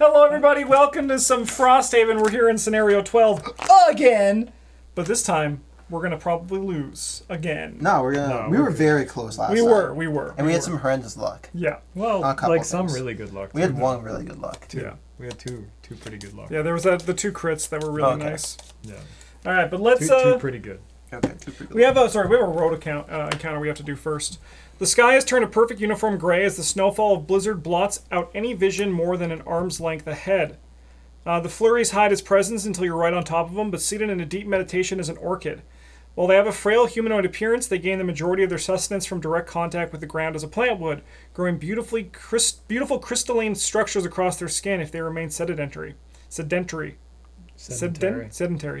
Hello everybody, welcome to some Frosthaven. We're here in scenario 12 again, but this time we're gonna probably lose again. No, we're gonna. No, we were very close last time. We were. And we had some horrendous luck. Yeah, well, like some really good luck. We had one really good luck. Too. Yeah, we had two pretty good luck. Yeah, there was the two crits that were really nice. Yeah. All right, but let's. Two pretty good. Okay, two pretty good. We have a road encounter we have to do first. The sky has turned a perfect uniform gray as the snowfall of blizzard blots out any vision more than an arm's length ahead. The flurries hide his presence until you're right on top of them, but seated in a deep meditation is an orchid. While they have a frail humanoid appearance, they gain the majority of their sustenance from direct contact with the ground as a plant would, growing beautiful crystalline structures across their skin if they remain sedentary. Sedentary,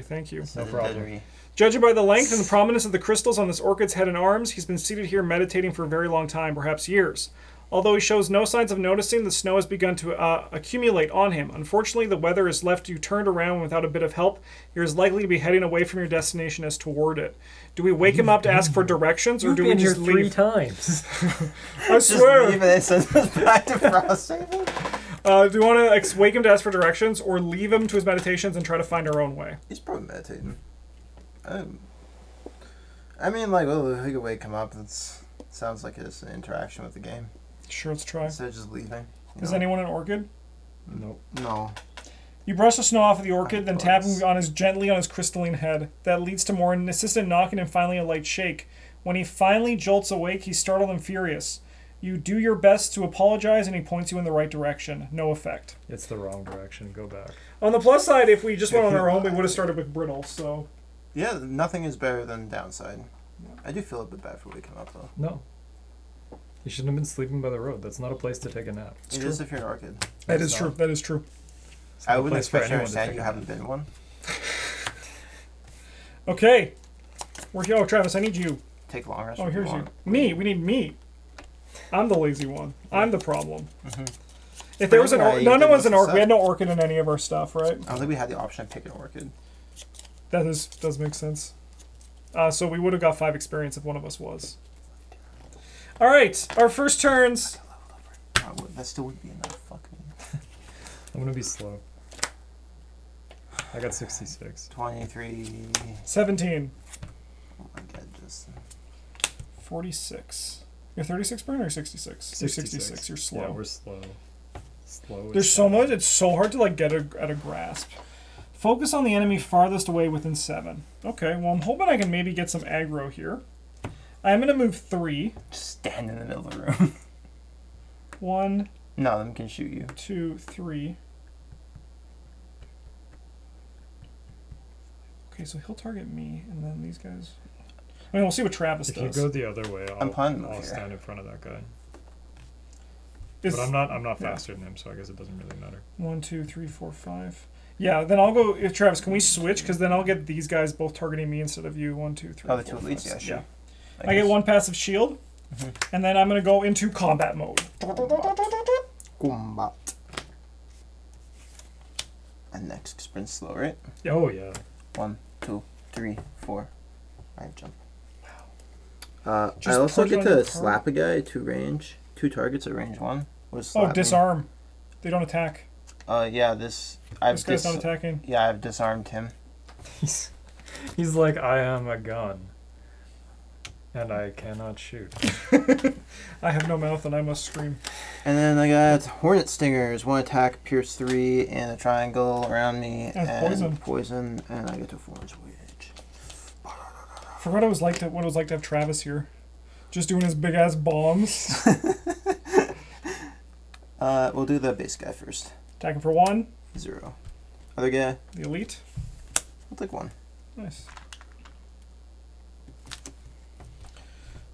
thank you. No problem. Judging by the length and the prominence of the crystals on this orchid's head and arms, he's been seated here meditating for a very long time, perhaps years. Although he shows no signs of noticing, the snow has begun to accumulate on him. Unfortunately, the weather has left you turned around without a bit of help. You're as likely to be heading away from your destination as toward it. Do we wake him up to ask for directions, or do we just leave? Three times. I swear. Just leave it back to Frosthaven. Do you want to wake him to ask for directions, or leave him to his meditations and try to find our own way? He's probably meditating. I mean, like, well, if we could wake him up, that sounds like it's an interaction with the game. Sure, let's try. Instead of just leaving. Is anyone an orchid? Nope. No. You brush the snow off of the orchid, then tapping on his gently on his crystalline head. That leads to more insistent knocking and finally a light shake. When he finally jolts awake, he's startled and furious. You do your best to apologize, and he points you in the right direction. No effect. It's the wrong direction. Go back. On the plus side, if we just went on our own, we would have started with brittle, so... Yeah, nothing is better than downside. I do feel a bit bad for waking up, though. No. You shouldn't have been sleeping by the road. That's not a place to take a nap. It is if you're an orchid. That is true. That is true. I wouldn't expect you to understand you haven't been one. Okay. We're here. Oh, Travis, I need you. Take a long rest. Oh, here's you. Me. We need me. I'm the lazy one. I'm the problem. Mm-hmm. If there was an orchid... None of us an orchid. We had no orchid in any of our stuff, right? I don't think we had the option of picking an orchid. That does make sense. So we would have got 5 experience if one of us was. All right, our first turns. That still would be enough. Fucking. I'm gonna be slow. I got 66. 23. 17. Oh my god, Justin. 46. You're 36, Bryn, or 66? 66. You're 66. You're slow. Yeah, we're slow. Slow. There's so much. It's so hard to like get at a grasp. Focus on the enemy farthest away within 7. Okay, well, I'm hoping I can maybe get some aggro here. I'm going to move 3. Just stand in the middle of the room. 1. No, them can shoot you. 2, 3. Okay, so he'll target me, and then these guys... I mean, we'll see what Travis does. If you go the other way, I'll stand in front of that guy. But I'm not faster than him, so I guess it doesn't really matter. 1, 2, 3, 4, 5... Yeah, then I'll go. If Travis, can we switch? Because then I'll get these guys both targeting me instead of you. 1, 2, 3. Oh, the 2 elites, yeah, sure. Yeah. I get 1 passive shield, and then I'm gonna go into combat mode. Combat. And next sprint slow, right? Yeah. Oh yeah. 1, 2, 3, 4. I jump. Wow. I also get to slap a guy to range. 2 targets at range 1. Oh, disarm. They don't attack. Yeah, this guy's not attacking. Yeah, I've disarmed him. He's like, I am a gun, and I cannot shoot. I have no mouth, and I must scream. And then I got hornet stingers. 1 attack, pierce 3, and a triangle around me, and poison, and I get to forge witch. For what it was like to have Travis here, just doing his big ass bombs. We'll do the base guy first. Attacking for 1. 0. Other guy. The elite. I'll take 1. Nice.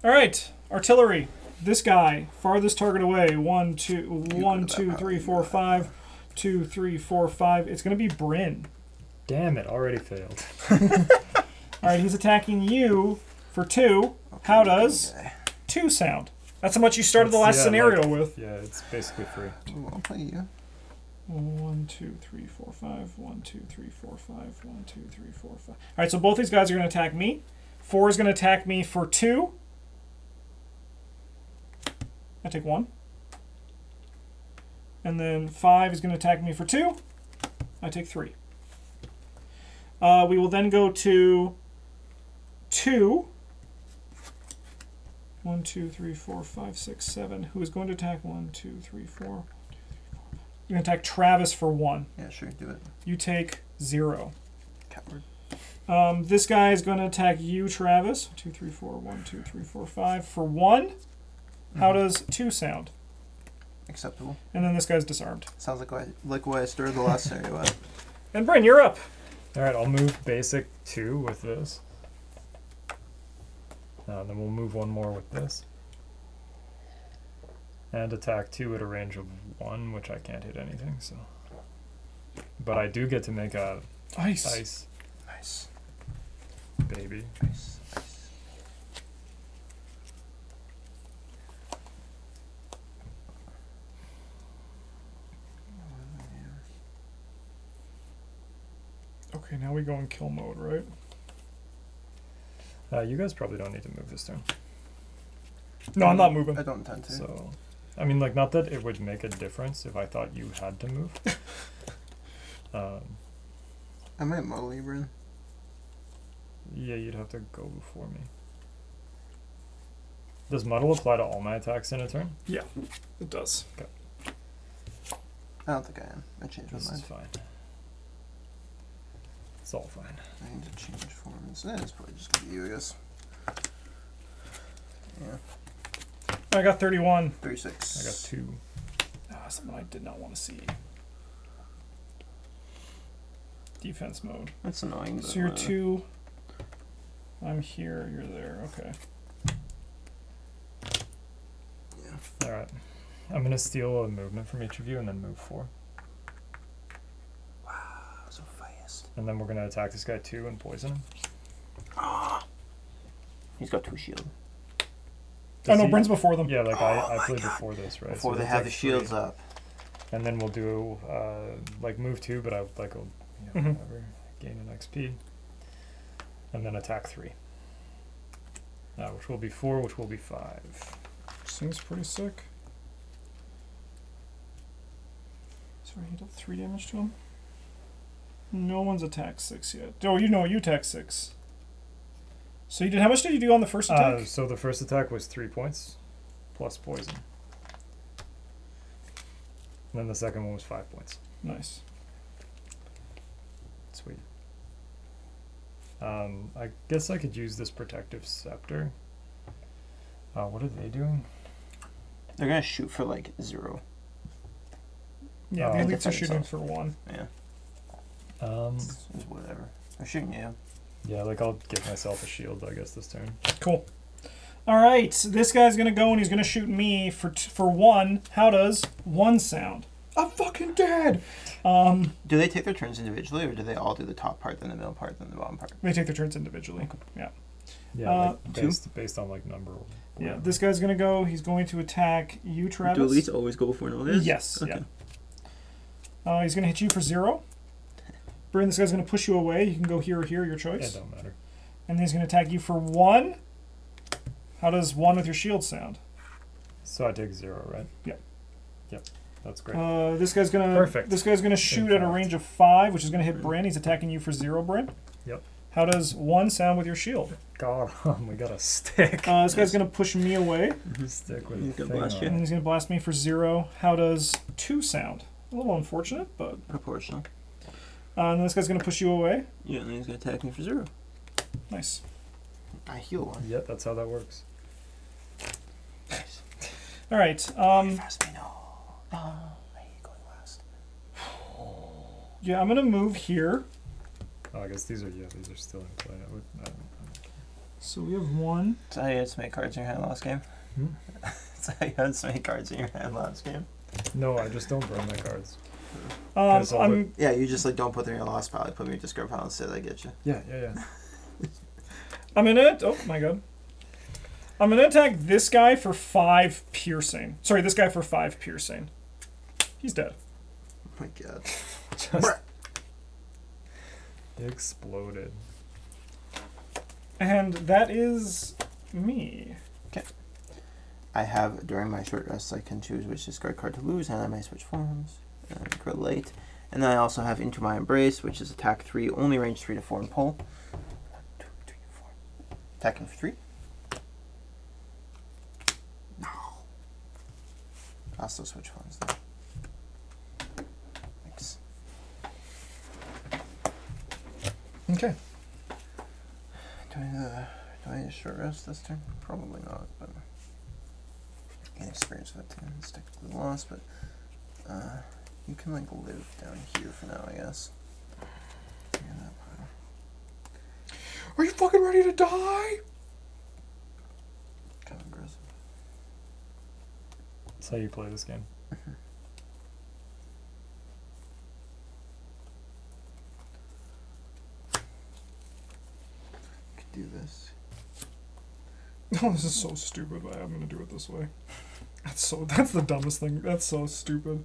All right, artillery. This guy, farthest target away. 1, 2, 1, 2, 3, 4, 5. 2, 3, 4, 5. It's gonna be Bryn. Damn it! Already failed. All right, he's attacking you for 2. How does 2 sound? That's how much you started the last scenario with. Yeah, it's basically free. I'll play you. 1, 2, 3, 4, 5. 1, 2, 3, 4, 5. 1, 2, 3, 4, 5. All right, so both these guys are going to attack me. 4 is going to attack me for 2. I take 1. And then 5 is going to attack me for 2. I take 3. We will then go to 2. 1, 2, 3, 4, 5, 6, 7. Who is going to attack? 1, 2, 3, 4. You're going to attack Travis for 1. Yeah, sure, do it. You take 0. Coward. This guy is going to attack you, Travis. 2, 3, 4, 1, 2, 3, 4, 5. For 1, how does 2 sound? Acceptable. And then this guy's disarmed. Sounds like why I stirred the last scenario up. And Bryn, you're up. All right, I'll move basic 2 with this. Then we'll move 1 more with this. And attack 2 at a range of 1, which I can't hit anything, so. But I do get to make a ice. Nice. Baby. Ice. Ice. Okay, now we go in kill mode, right? You guys probably don't need to move this turn. No, I'm not moving. I don't intend to. So, I mean, like, not that it would make a difference if I thought you had to move. I might model you, Bryn. Yeah, you'd have to go before me. Does muddle apply to all my attacks in a turn? Yeah, it does. Okay. I don't think I am. I changed my mind. This is fine. It's all fine. I need to change forms. That is probably just going to be you, I guess. Yeah. I got 31. 36. I got 2. Ah, something I did not want to see. Defense mode. That's annoying. So you're 2. I'm here. You're there. Okay. Yeah. All right. I'm going to steal a movement from each of you and then move 4. And then we're going to attack this guy, too, and poison him. Ah. He's got 2 shields. Oh, no, Bryn's before them. Yeah, like, oh, I played before this, right? Before so they have like the shields 3. Up. And then we'll do, like, move 2, but I would like, you know, whatever, gain an XP. And then attack 3. Which will be 4, which will be 5. This thing's pretty sick. Sorry, he dealt 3 damage to him. No one's attacked 6 yet. Oh, you know, you attacked 6. So you did, how much did you do on the first attack? So the first attack was 3 points, plus poison. And then the second one was 5 points. Nice. Sweet. I guess I could use this protective scepter. What are they doing? They're going to shoot for, like, 0. Yeah, the elites are shooting for 1. Yeah. Whatever. I'm shooting you. Yeah, like I'll give myself a shield, I guess, this turn. Cool. All right, so this guy's gonna go and he's gonna shoot me for 1. How does 1 sound? I'm fucking dead. Do they take their turns individually, or do they all do the top part, then the middle part, then the bottom part? They take their turns individually. Yeah. Yeah. Like based on like number. Yeah. This guy's gonna go. He's going to attack you, Travis. Do elites always go before an elite? Yes. Okay. Yeah. He's gonna hit you for 0. Bryn, this guy's going to push you away. You can go here or here, your choice. Yeah, it don't matter. And then he's going to attack you for 1. How does 1 with your shield sound? So I take 0, right? Yep. Yep. That's great. This guy's going to shoot at a range of 5, which is going to hit Bryn. He's attacking you for 0, Bryn. Yep. How does 1 sound with your shield? God, we got a stick. This guy's going to push me away. Stick with he's going to blast you. And he's going to blast me for 0. How does 2 sound? A little unfortunate, but proportional. And then this guy's going to push you away. Yeah, and then he's going to attack me for 0. Nice. I heal 1. Yep, that's how that works. Nice. All right. I hate going last. Yeah, I'm going to move here. Oh, I guess these are still in play. So we have 1. That's how you had so many cards in your hand last game. Hmm? That's how you had so many cards in your hand last game. No, I just don't burn my cards. Yeah, you just like don't put them in your loss pile. Like, put me in discard pile and say that I get you. Yeah, yeah, yeah. I'm gonna. Oh my god. I'm gonna attack this guy for 5 piercing. Sorry, this guy for 5 piercing. He's dead. Oh my god. Just exploded. And that is me. Okay. I have, during my short rest, I can choose which discard card to lose, and I may switch forms, and relate. And then I also have Into My Embrace, which is attack 3, only range 3 to 4 and pull. 1, 2, 3, 4. Attacking 3. No. I'll still switch forms though. Thanks. Okay. Do I need a short rest this turn? Probably not, but I gain experience with that 10. It's technically lost, but you can like live down here for now, I guess. Are you fucking ready to die? Kind of aggressive. That's how you play this game. Do this. No, this is so stupid. I'm gonna do it this way. That's the dumbest thing. That's so stupid.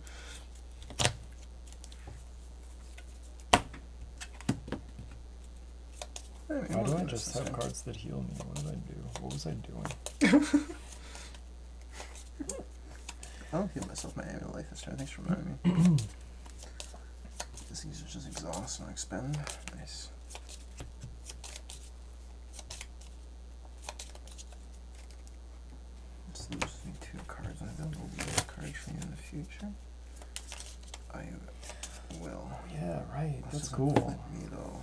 Why do I just have cards that heal me? What did I do? What was I doing? I don't heal myself. My amulet life is trying. Thanks for reminding me. This is just exhaust, not expend. Nice. Future, I will. Yeah, right. That's cool. Me though.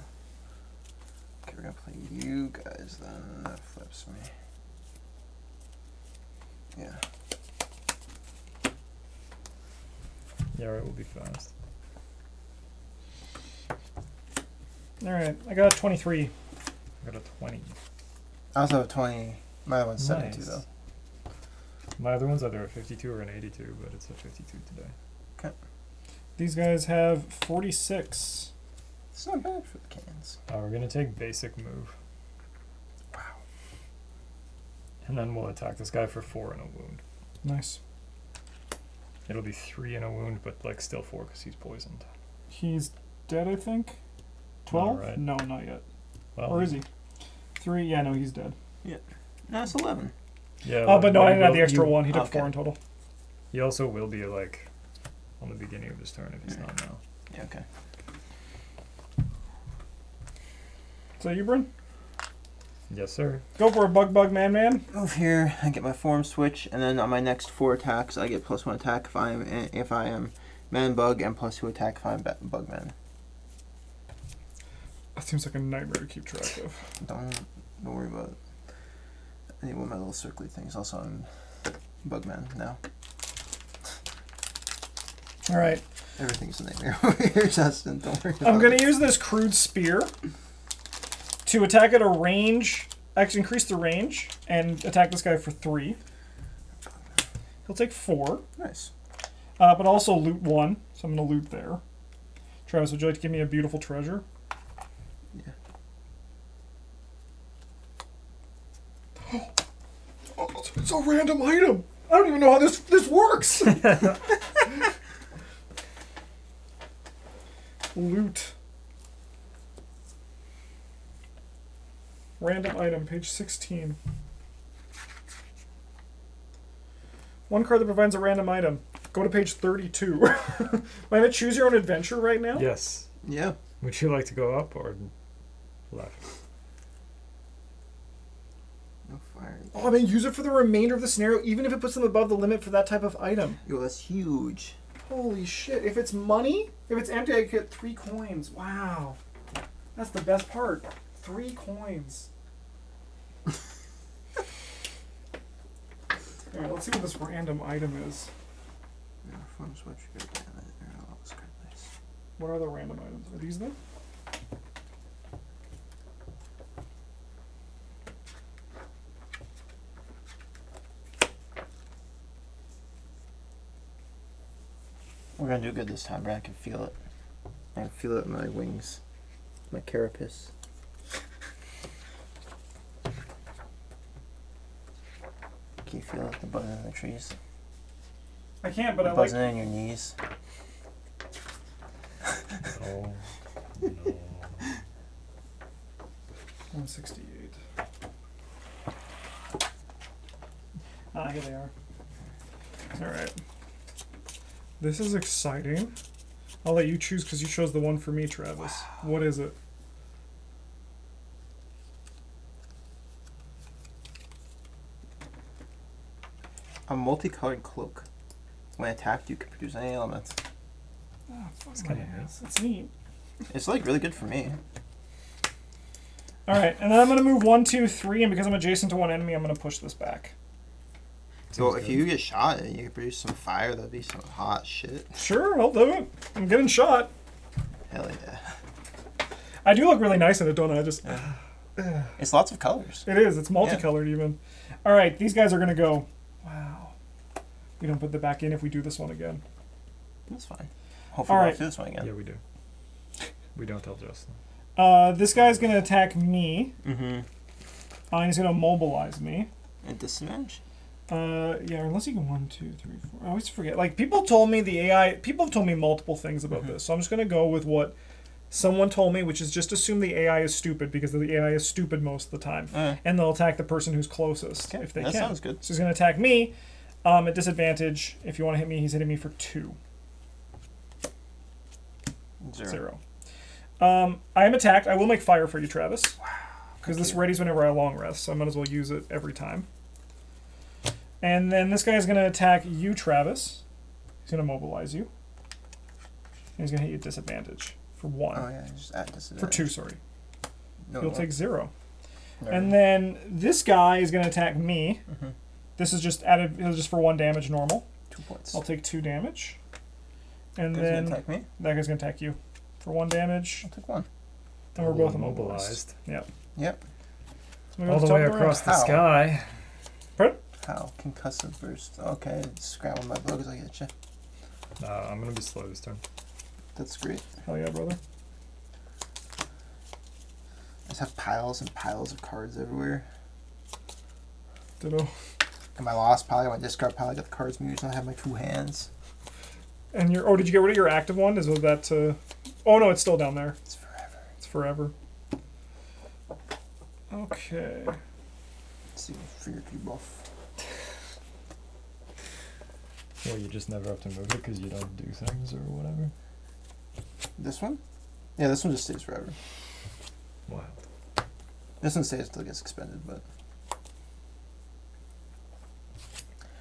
Okay, we're gonna play you guys then. That flips me. Yeah. Yeah, right. We'll be fast. All right. I got a 23. I got a 20. I also have a 20. My other one's 72 though. My other one's either a 52 or an 82, but it's a 52 today. Okay. These guys have 46. It's not bad for the cans. We're going to take basic move. Wow. And then we'll attack this guy for 4 and a wound. Nice. It'll be 3 and a wound, but like still 4 because he's poisoned. He's dead, I think? 12? Right. No, not yet. Well, or is he? 3? Yeah, no, he's dead. Yeah. No, it's 11. Yeah, oh, but no, I didn't add the extra one. He took 4 in total. He also will be, like, on the beginning of his turn if he's not now. Yeah, okay. So you, Bryn? Yes, sir. Go for a bug, man. Move here. I get my form switch, and then on my next 4 attacks, I get +1 attack if I am man-bug and +2 attack if I am bug-man. That seems like a nightmare to keep track of. Don't worry about it. I need one of my little circly things. Also, I'm Bugman now. All right. Everything's a nightmare over here, Justin. Don't worry about it. I'm going to use this crude spear to attack at a range. Actually, increase the range and attack this guy for 3. He'll take 4. Nice. But also loot 1, so I'm going to loot there. Travis, would you like to give me a beautiful treasure? Yeah. It's a random item. I don't even know how this works. Loot. Random item, page 16. One card that provides a random item. Go to page 32. Am I gonna choose your own adventure right now? Yes. Yeah. Would you like to go up or left? No fire. Oh, I mean, use it for the remainder of the scenario, even if it puts them above the limit for that type of item. Yo, that's huge. Holy shit. If it's money, if it's empty, I get 3 coins. Wow. That's the best part. 3 coins. Alright, let's see what this random item is. What are the random items? Are these them? We're gonna do good this time, but I can feel it. I can feel it in my wings, my carapace. Can you feel it, the buzzing in the trees? I can't, but I like... buzzing in your knees. No. No. 168. Here they are. All right. This is exciting. I'll let you choose because you chose the one for me, Travis. Wow. What is it? A multicolored cloak. When attacked, you can produce any elements. Oh, that's kind of nice. That's neat. It's like really good for me. All right, and then I'm going to move 1, 2, 3, and because I'm adjacent to one enemy, I'm going to push this back. So if you get shot and you can produce some fire, that'd be some hot shit. Sure, I'll do it. I'm getting shot. Hell yeah. I do look really nice in it, don't I? Just. Yeah. It's lots of colors. It is. It's multicolored even. All right, these guys are going to go. Wow. We don't put the back in if we do this one again. That's fine. Hopefully we'll do this one again. Yeah, we do. We don't tell Justin. This guy's going to attack me. Mm-hmm. He's going to mobilize me. And disadvantage? Yeah, unless you can 1, 2, 3, 4. I always forget. Like, people told me the AI... People have told me multiple things about this, so I'm just going to go with what someone told me, which is just assume the AI is stupid, because the AI is stupid most of the time. And they'll attack the person who's closest, if they can. That sounds good. So he's going to attack me at disadvantage. If you want to hit me, he's hitting me for 2. 0. I am attacked. I will make fire for you, Travis. Wow. Because this readies whenever I long rest, so I might as well use it every time. And then this guy is going to attack you, Travis. He's going to mobilize you. And he's going to hit you at disadvantage for 1. Oh, yeah, just at disadvantage. For 2, sorry. No, you'll take 0. No. And then this guy is going to attack me. Mm-hmm. This is just added, just for 1 damage normal. 2 points. I'll take 2 damage. And then gonna attack me. That guy's going to attack you. For 1 damage. I'll take 1. And we're both immobilized. Yep. So all the way across the sky. Pardon? How? Concussive burst. Okay, scramble my bow because I get you. I'm going to be slow this turn. That's great. Hell yeah, brother. I just have piles and piles of cards everywhere. Ditto. And my lost pile, my discard pile, I got the cards I'm using. I have my 2 hands. And your, did you get rid of your active one? Is that to... Oh no, it's still down there. It's forever. It's forever. Okay. Let's see if figure you buff. Well, you just never have to move it because you don't do things or whatever. This one? Yeah, this one just stays forever. Wow. This one stays until it gets expended, but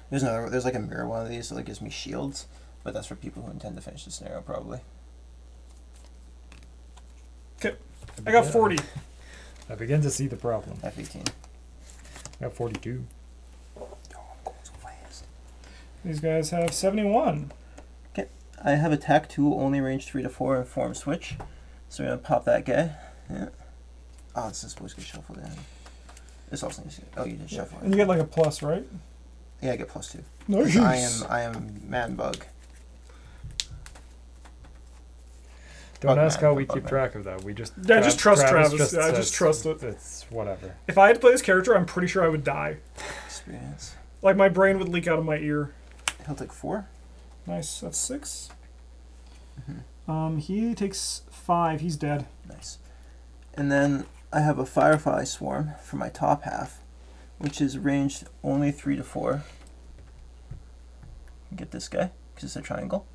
there's another. There's like a mirror one of these, so it gives me shields, but that's for people who intend to finish the scenario probably. Okay, I got 40. I begin to see the problem. I have 18. I got 42. Oh, I'm going so fast. These guys have 71. Okay, I have attack 2, only range 3 to 4, and form switch. So we're gonna pop that guy. Yeah. Oh, this is supposed to get shuffled in. This also needs to. Oh, you did shuffle. And you get like a plus, right? Yeah, I get +2. Nice. I am man bug. Don't ask how we keep track of that. We just I just trust Travis. I just trust it. It's whatever. If I had to play this character, I'm pretty sure I would die. Experience. Like my brain would leak out of my ear. He'll take 4. Nice. That's 6. Mm-hmm. He takes 5. He's dead. Nice. And then I have a firefly swarm for my top half, which is ranged only 3 to 4. Get this guy because it's a triangle.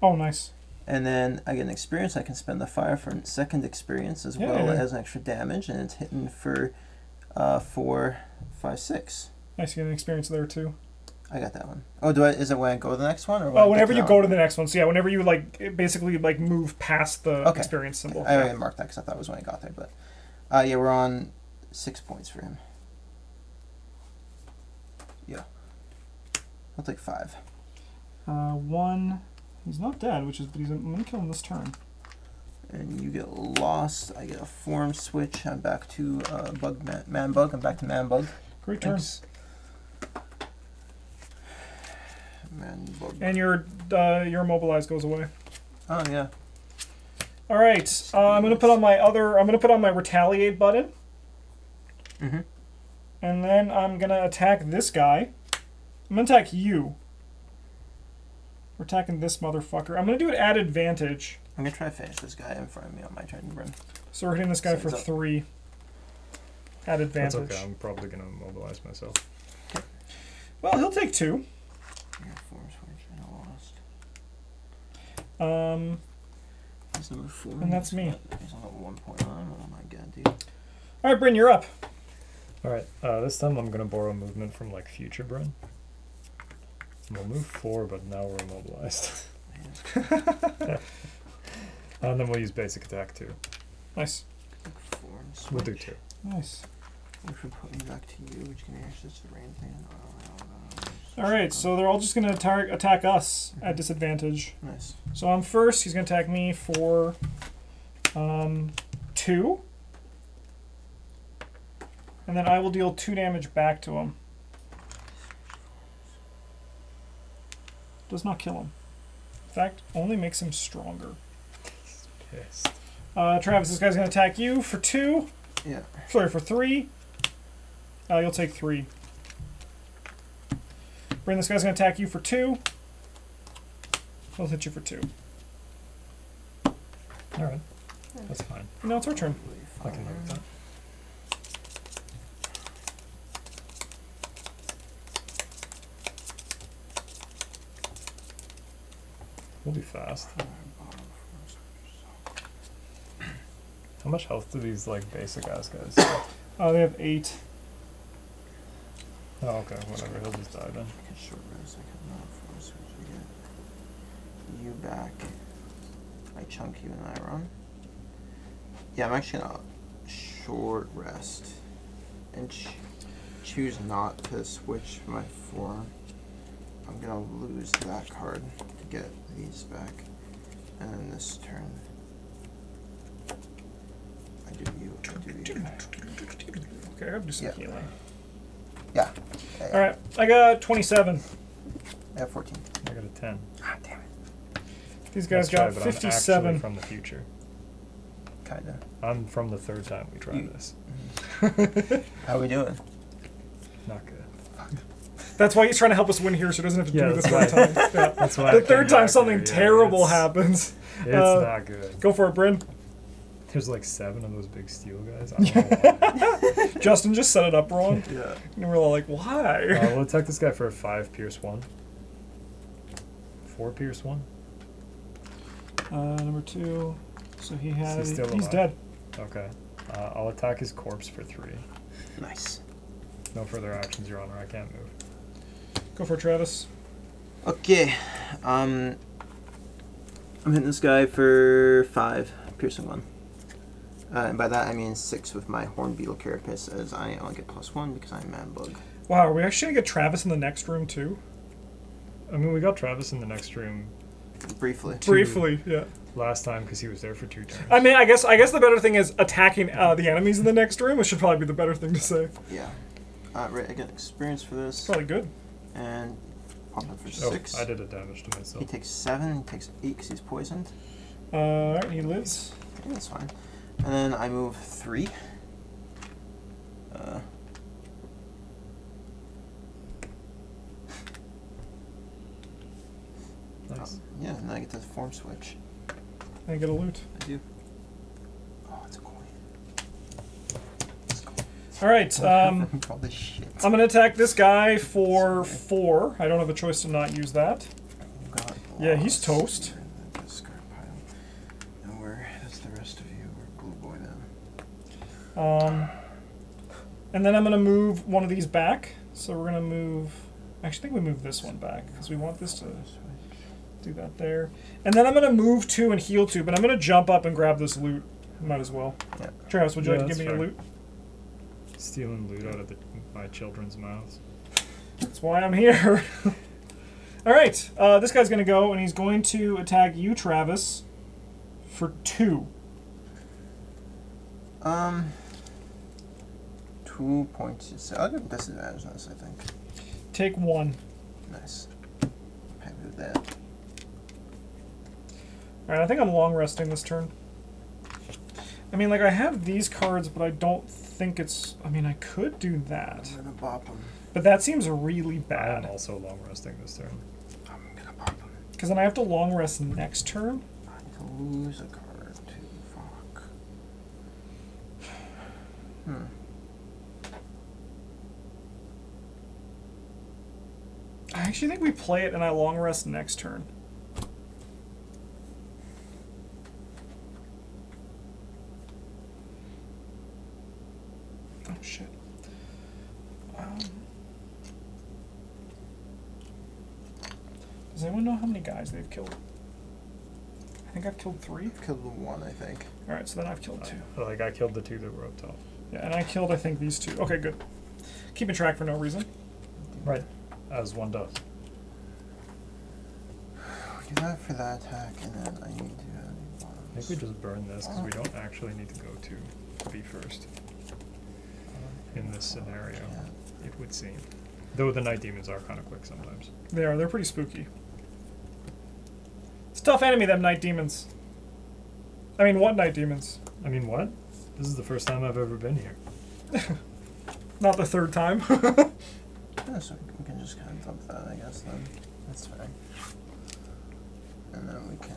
Oh, nice. And then I get an experience. I can spend the fire for a second experience as well. It has an extra damage, and it's hitting for 4, 5, 6. Nice, you get an experience there too. I got that one. Oh, do I? Is it when I go to the next one, or whenever you go to the next one? So yeah, whenever you like basically like move past the experience symbol. I already marked that because I thought it was when I got there, but yeah, we're on 6 points for him. Yeah, I'll take 5. 1. He's not dead, which is, but I'm going to kill him this turn. And you get lost. I get a form switch. I'm back to man bug. I'm back to man bug. Great turn. Man bug. And your immobilize goes away. Oh yeah. All right. I'm going to put on my other. I'm going to put on my retaliate button. Mm-hmm. And then I'm going to attack this guy. I'm going to attack you. We're attacking this motherfucker. I'm going to do it at advantage. I'm going to try to finish this guy in front of me on my turn to run. So we're hitting this guy for 3 at advantage. That's okay. I'm probably going to mobilize myself. Well, he'll take two. That's number four. And that's me. He's on at 1.9. Oh my god, dude. All right, Bryn, you're up. All right, this time I'm gonna borrow movement from like future Bryn. We'll move four, but now we're immobilized. And then we'll use basic attack too. Nice. We'll do two. Nice. Which would put me back to you, which can actually just rain thing. All right, so they're all just gonna attack us at disadvantage. Nice. So I'm first. He's gonna attack me for two, and then I will deal 2 damage back to him. Does not kill him. In fact, only makes him stronger. He's pissed. Travis, this guy's gonna attack you for 2. Yeah. Sorry, for 3. You'll take 3. Bryn, this guy's going to attack you for 2. He'll hit you for 2. Alright. That's fine. Now it's our turn. I can live with that. We'll be fast. How much health do these like basic ass guys have? Oh, they have 8. Oh, okay, whatever, he'll just die then. I can short rest, I can not force which we get you back. I chunk you and I run. Yeah, I'm actually gonna short rest and choose not to switch my form. I'm gonna lose that card to get these back. And then this turn, I do you, Okay, I'm just gonna heal. Yeah. All right. I got 27. I got 14. I got a 10. Ah, damn it. These guys got 57. I'm from the future. Kinda. I'm from the 3rd time we tried this. How we doing? Not good. Fuck. That's why he's trying to help us win here, so he doesn't have to do this one time. That's why. The 3rd time something terrible happens. It's not good. Go for it, Bryn. There's like 7 of those big steel guys. I don't know why. Justin just set it up wrong. Yeah. And we're all like, why? We'll attack this guy for a 5 pierce 1. 4 pierce 1. Number 2. So he has. He's dead. Okay. I'll attack his corpse for 3. Nice. No further actions, Your Honor. I can't move. Go for it, Travis. Okay. I'm hitting this guy for 5 piercing 1. And by that I mean 6 with my horn beetle carapace, as I only get +1 because I'm man bug. Wow, are we actually gonna get Travis in the next room too? I mean, we got Travis in the next room briefly, yeah. Last time because he was there for 2 turns. I mean, I guess the better thing is attacking the enemies in the next room, which should probably be the better thing to say. Yeah. Right, I get experience for this. Probably good. And pop up for 6. I did a damage to myself. He takes 7. He takes 8 because he's poisoned. Alright, he lives. Yeah, that's fine. And then I move 3. Nice. Yeah, and I get the form switch. I get a loot. I do. Oh, it's a coin. It's cool. All right. All this shit. I'm gonna attack this guy for 4. I don't have a choice to not use that. Oh, God, yeah, he's toast. And then I'm gonna move one of these back. So we're gonna move. Actually, I think we move this one back because we want this to do that there. And then I'm gonna move 2 and heal 2, but I'm gonna jump up and grab this loot. Might as well. Yeah. Travis, would you like to give me your loot? Stealing loot out of my children's mouths. That's why I'm here. All right. This guy's gonna go and he's going to attack you, Travis, for 2. 2 points. So I'll give disadvantage on this, I think. Take 1. Nice. I'm happy with that. Alright, I think I'm long resting this turn. I mean, like, I have these cards, but I don't think it's. I mean, I could do that. I'm gonna bop them. But that seems really bad. I'm also long resting this turn. I'm gonna bop them. Because then I have to long rest next turn. I need to lose a card too. Fuck. Hmm. actually think we play it and I long rest next turn. Oh, shit. Does anyone know how many guys they've killed? I think I've killed 3. I've killed 1, I think. Alright, so then I've killed 2. Like, I killed the 2 that were up top. Yeah, and I killed, I think, these 2. Okay, good. Keeping track for no reason. Right. As one does. I'll do that for that attack, and then I need to add the bottom. I think we just burn this, because we don't actually need to go to B first. In this scenario, yeah. It would seem. Though the night demons are kind of quick sometimes. They are. They're pretty spooky. It's a tough enemy, them night demons. I mean, what night demons? I mean, what? This is the first time I've ever been here. Not the third time. Yeah, so we can just kind of dump that, I guess, then. That's fine. And then we can...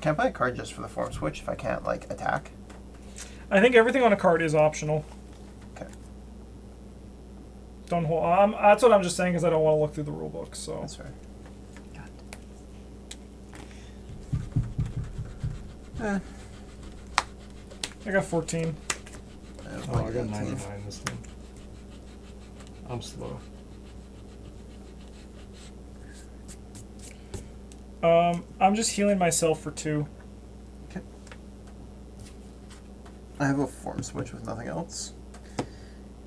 Can I buy a card just for the form switch if I can't, like, attack? I think everything on a card is optional. Okay. Don't hold... that's what I'm just saying, because I don't want to look through the rule book, so... That's fair. God. Eh. I got 14. I got 99 this time. I'm slow. I'm just healing myself for 2. Okay. I have a form switch with nothing else.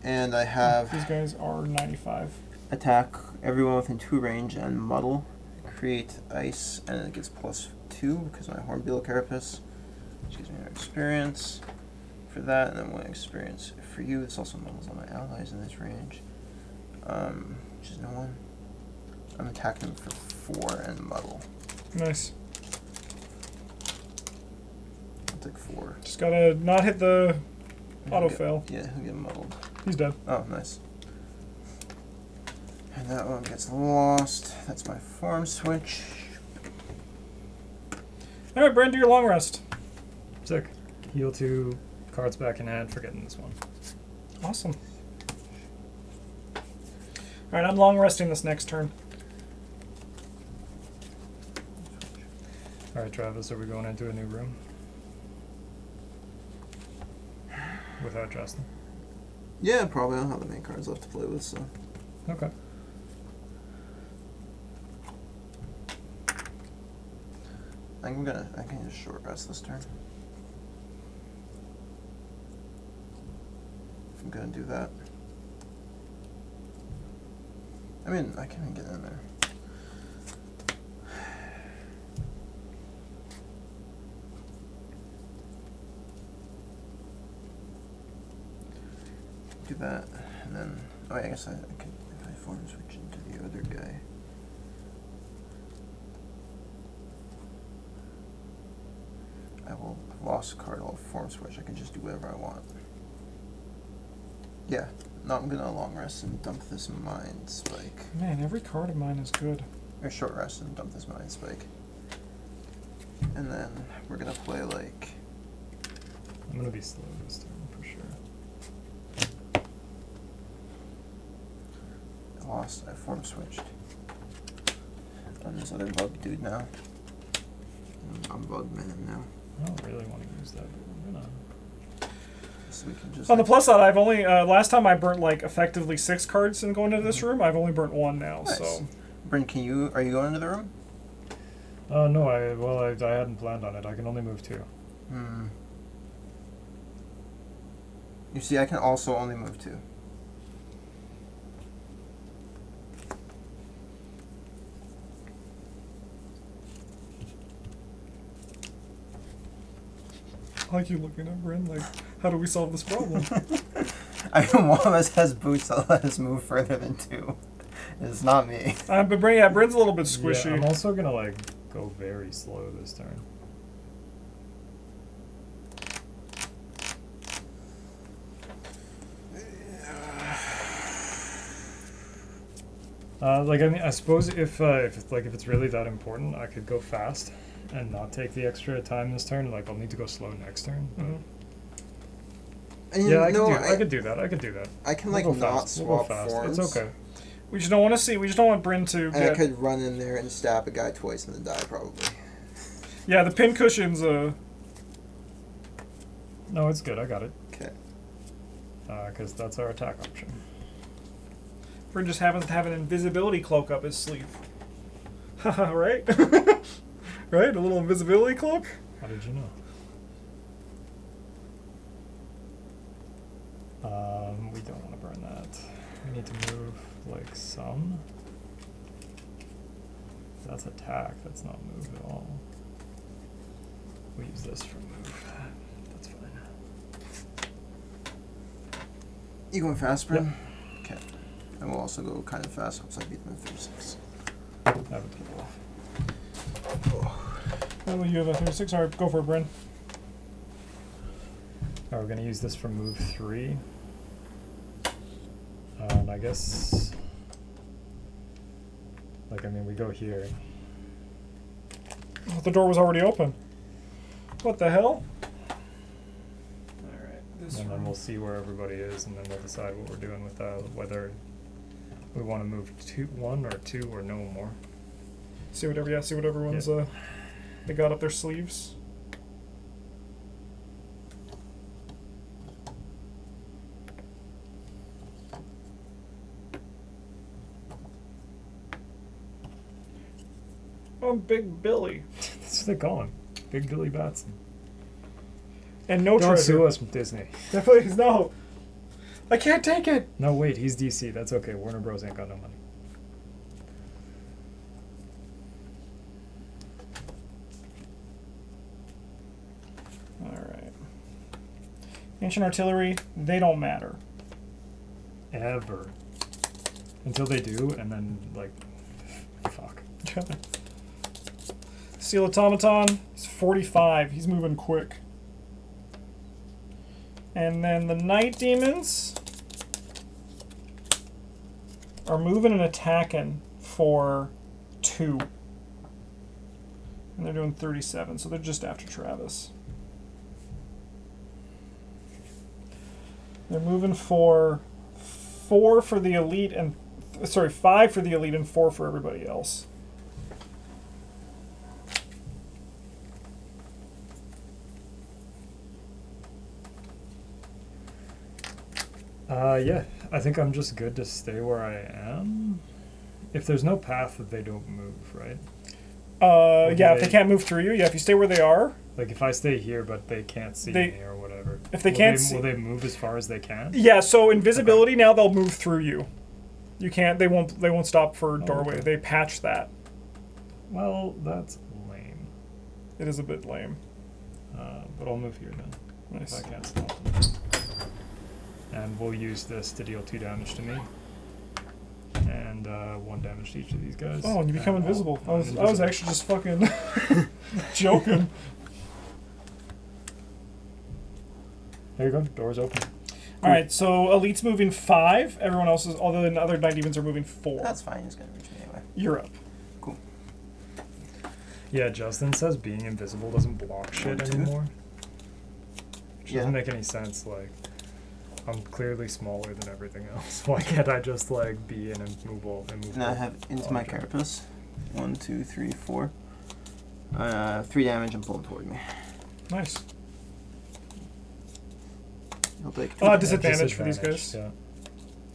And I have... These guys are 95. Attack everyone within 2 range and muddle. Create ice, and it gets +2 because my Hornbeetle Carapace. Which gives me an experience for that, and then 1 experience for you. This also muddles all my allies in this range. Which is no one. I'm attacking for 4 and muddle. Nice. I'll take 4. Just gotta not hit the auto fail. Yeah, he'll get muddled. He's dead. Oh, nice. And that one gets lost. That's my farm switch. Alright, Bryn, do your long rest. Sick. Heal 2 cards back in hand, forgetting this one. Awesome. Alright, I'm long resting this next turn. Alright, Travis, are we going into a new room? Without Justin? Yeah, probably. I don't have the main cards left to play with, so... Okay. I can just short rest this turn. If I'm gonna do that. I mean, I can't even get in there. Do that, and then, oh, I guess I could, if I form switch into the other guy. I will lost a card, I'll form switch, I can just do whatever I want. Yeah, now I'm gonna long rest and dump this mind spike. Man, every card of mine is good. Or short rest and dump this mind spike. And then we're gonna play like... I'm gonna be slow this time. Lost, I form switched on this other bug dude now. I'm bug man now. I don't really want to use that, but I'm gonna. So we can just on the plus side, I've only last time I burnt like effectively 6 cards in going into this room. I've only burnt 1 now. Nice. So, Bryn, are you going into the room? No, I hadn't planned on it. I can only move 2. Hmm. You see, I can also only move 2. Like you looking at Bryn, like, how do we solve this problem? I mean, one of us has boots that let us move further than 2. It's not me. But Bryn, yeah, Bryn's a little bit squishy. Yeah, I'm also gonna like go very slow this turn. Like, I mean, I suppose if it's really that important, I could go fast and not take the extra time this turn. Like, I'll need to go slow next turn. But... yeah, I could do that. I can we'll not swap forms. It's okay. We just don't want to see. We just don't want Bryn to. I could run in there and stab a guy twice and then die probably. Yeah, the pincushion's no, it's good. I got it. Okay. Because that's our attack option. Bryn just happens to have an invisibility cloak up his sleeve. Haha, right? Right? A little invisibility cloak? How did you know? We don't want to burn that. We need to move, like, some. That's attack. That's not move at all. We use this for move. That's fine. You going fast, Bryn? Yep. Okay. I will also go kind of fast once I beat them in 36. I have a people off. Oh. Well, you have a 36. All right, go for it, Bryn. Right, we're going to use this for move 3. And I guess... like, I mean, we go here. Oh, the door was already open. What the hell? All right. And then we'll see where everybody is, and then we'll decide what we're doing with whether... we want to move one or two or no more. See whatever, yeah. See what everyone's they got up their sleeves. Oh, Big Billy. That's what they call him, Big Billy Batson. And no treasure. Don't sue us from Disney. Please no. I can't take it! No, wait, he's DC. That's okay. Warner Bros. Ain't got no money. Alright. Ancient artillery, they don't matter. Ever. Until they do, and then, like, fuck. Seal Automaton, he's 45. He's moving quick. And then the night demons are moving and attacking for 2. And they're doing 37, so they're just after Travis. They're moving for 4 for the elite and, sorry, 5 for the elite and 4 for everybody else. Yeah, I think I'm just good to stay where I am. If there's no path that they don't move, right? Yeah, if they can't move through you, yeah, if you stay where they are. Like, if I stay here, but they can't see me or whatever. If they can't see... will they move as far as they can? Yeah, so invisibility, okay. Now they'll move through you. You can't, they won't stop for doorway. Okay. They patch that. Well, that's lame. It is a bit lame. But I'll move here now. Nice. If I can't stop them. And we'll use this to deal 2 damage to me. And 1 damage to each of these guys. Oh, and you become invisible. I was actually just fucking joking. There you go, door's open. Alright, so elite's moving 5. Everyone else is, although the other night demons are moving 4. That's fine, he's gonna reach me anyway. You're up. Cool. Yeah, Justin says being invisible doesn't block shit anymore. Which doesn't make any sense, like... I'm clearly smaller than everything else. Why can't I just, like, be an immovable? And I have into my carapace. 1, 2, 3, 4. 3 damage and pull toward me. Nice. He'll take disadvantage for these guys. Yeah.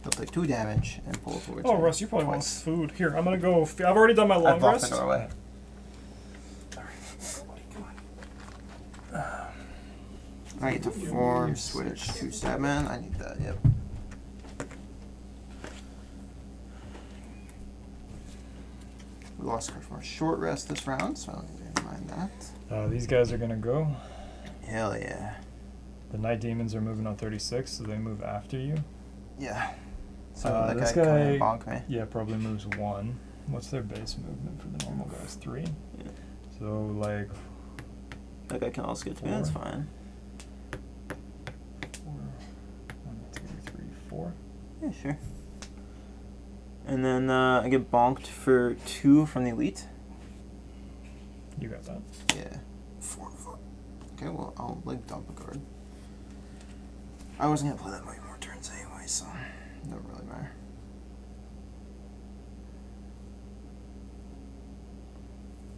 He'll take 2 damage and pull toward me. Oh, Russ, you probably want food. Here, I'm gonna go. I've already done my long rest. I've away. I need to form switch to stab man. I need that, yep. We lost her for a short rest this round, so I don't need to mind that. These guys are going to go. Hell yeah. The night demons are moving on 36, so they move after you. Yeah. So that this guy can bonk me. Yeah, probably moves 1. What's their base movement for the normal guys? 3? Yeah. So, like... that guy can also get to me, that's fine. Yeah, sure. And then I get bonked for 2 from the elite. You got that. Yeah. 4 and 4. Okay, well, I'll like dump a card. I wasn't gonna play that many more turns anyway, so it doesn't really matter.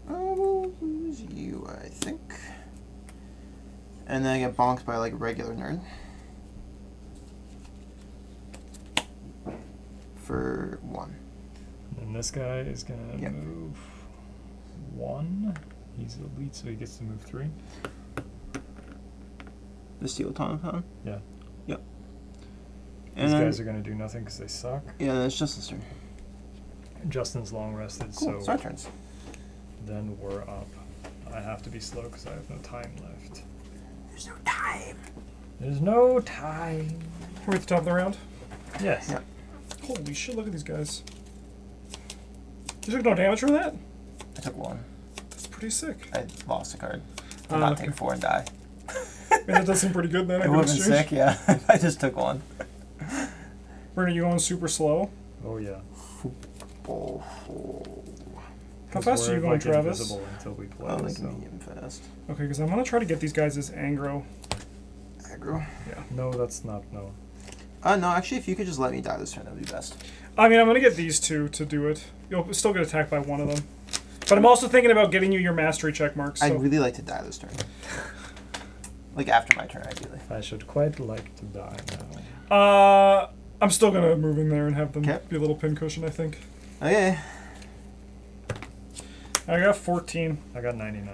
I will lose you, I think. And then I get bonked by like regular nerd. For 1. And this guy is gonna move 1. He's elite, so he gets to move 3. The steel automaton? Yeah. Yep. And these guys are gonna do nothing because they suck. Yeah, that's Justin's turn. Justin's long rested, cool. So it's our turns. Then we're up. I have to be slow because I have no time left. There's no time. There's no time. Are we at the top of the round? Yes. Yep. Holy shit, look at these guys. You took no damage from that? I took 1. That's pretty sick. I lost a card. Did not take 4 and die. Man, that does seem pretty good then. It would have been sick, yeah. I just took 1. Bryn, are you going super slow? Oh, yeah. How fast are you going, Travis? Until we play, I like medium fast. Okay, because I'm going to try to get these guys as aggro. Aggro? Yeah. No, that's not. No. No, actually, if you could just let me die this turn, that would be best. I mean, I'm going to get these two to do it. You'll still get attacked by one of them. But I'm also thinking about getting you your mastery check marks. So. I'd really like to die this turn. Like, after my turn, ideally. I should quite like to die now. I'm still going to move in there and have them be a little pincushion, I think. Okay. I got 14. I got 99.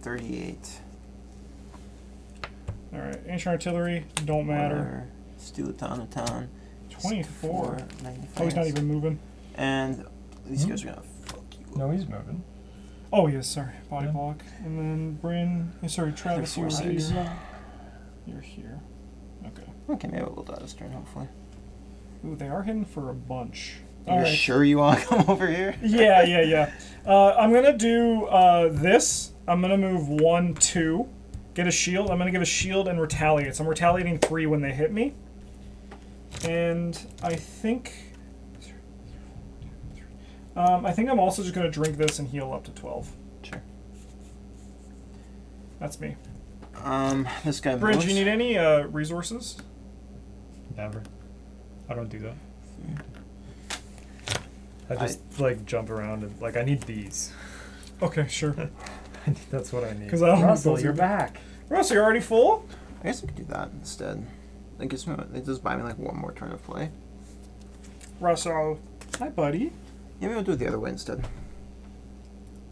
38. All right. Ancient artillery. Don't matter. Steel automaton. 24. Oh, he's not even moving. And these guys are going to fuck you up. No, he's moving. Oh, yes, sorry. Body block. And then Bryn. Sorry, Travis. You're here. Okay. Okay, maybe we'll die this turn, hopefully. Ooh, they are hitting for a bunch. You're sure you want to come over here? Yeah. I'm going to do this. I'm going to move 1, 2. Get a shield. I'm going to give a shield and retaliate. So I'm retaliating 3 when they hit me. And I think... I'm also just going to drink this and heal up to 12. Sure. That's me. This guy moves. Bryn, do you need any resources? Never. I don't do that. I just like jump around and like I need these. Okay, sure. That's what I need. Russell, you're back. Russell, you're already full? I guess I could do that instead. Like it does buy me like 1 more turn of play. Russell, hi buddy. Yeah, maybe I'll do it the other way instead.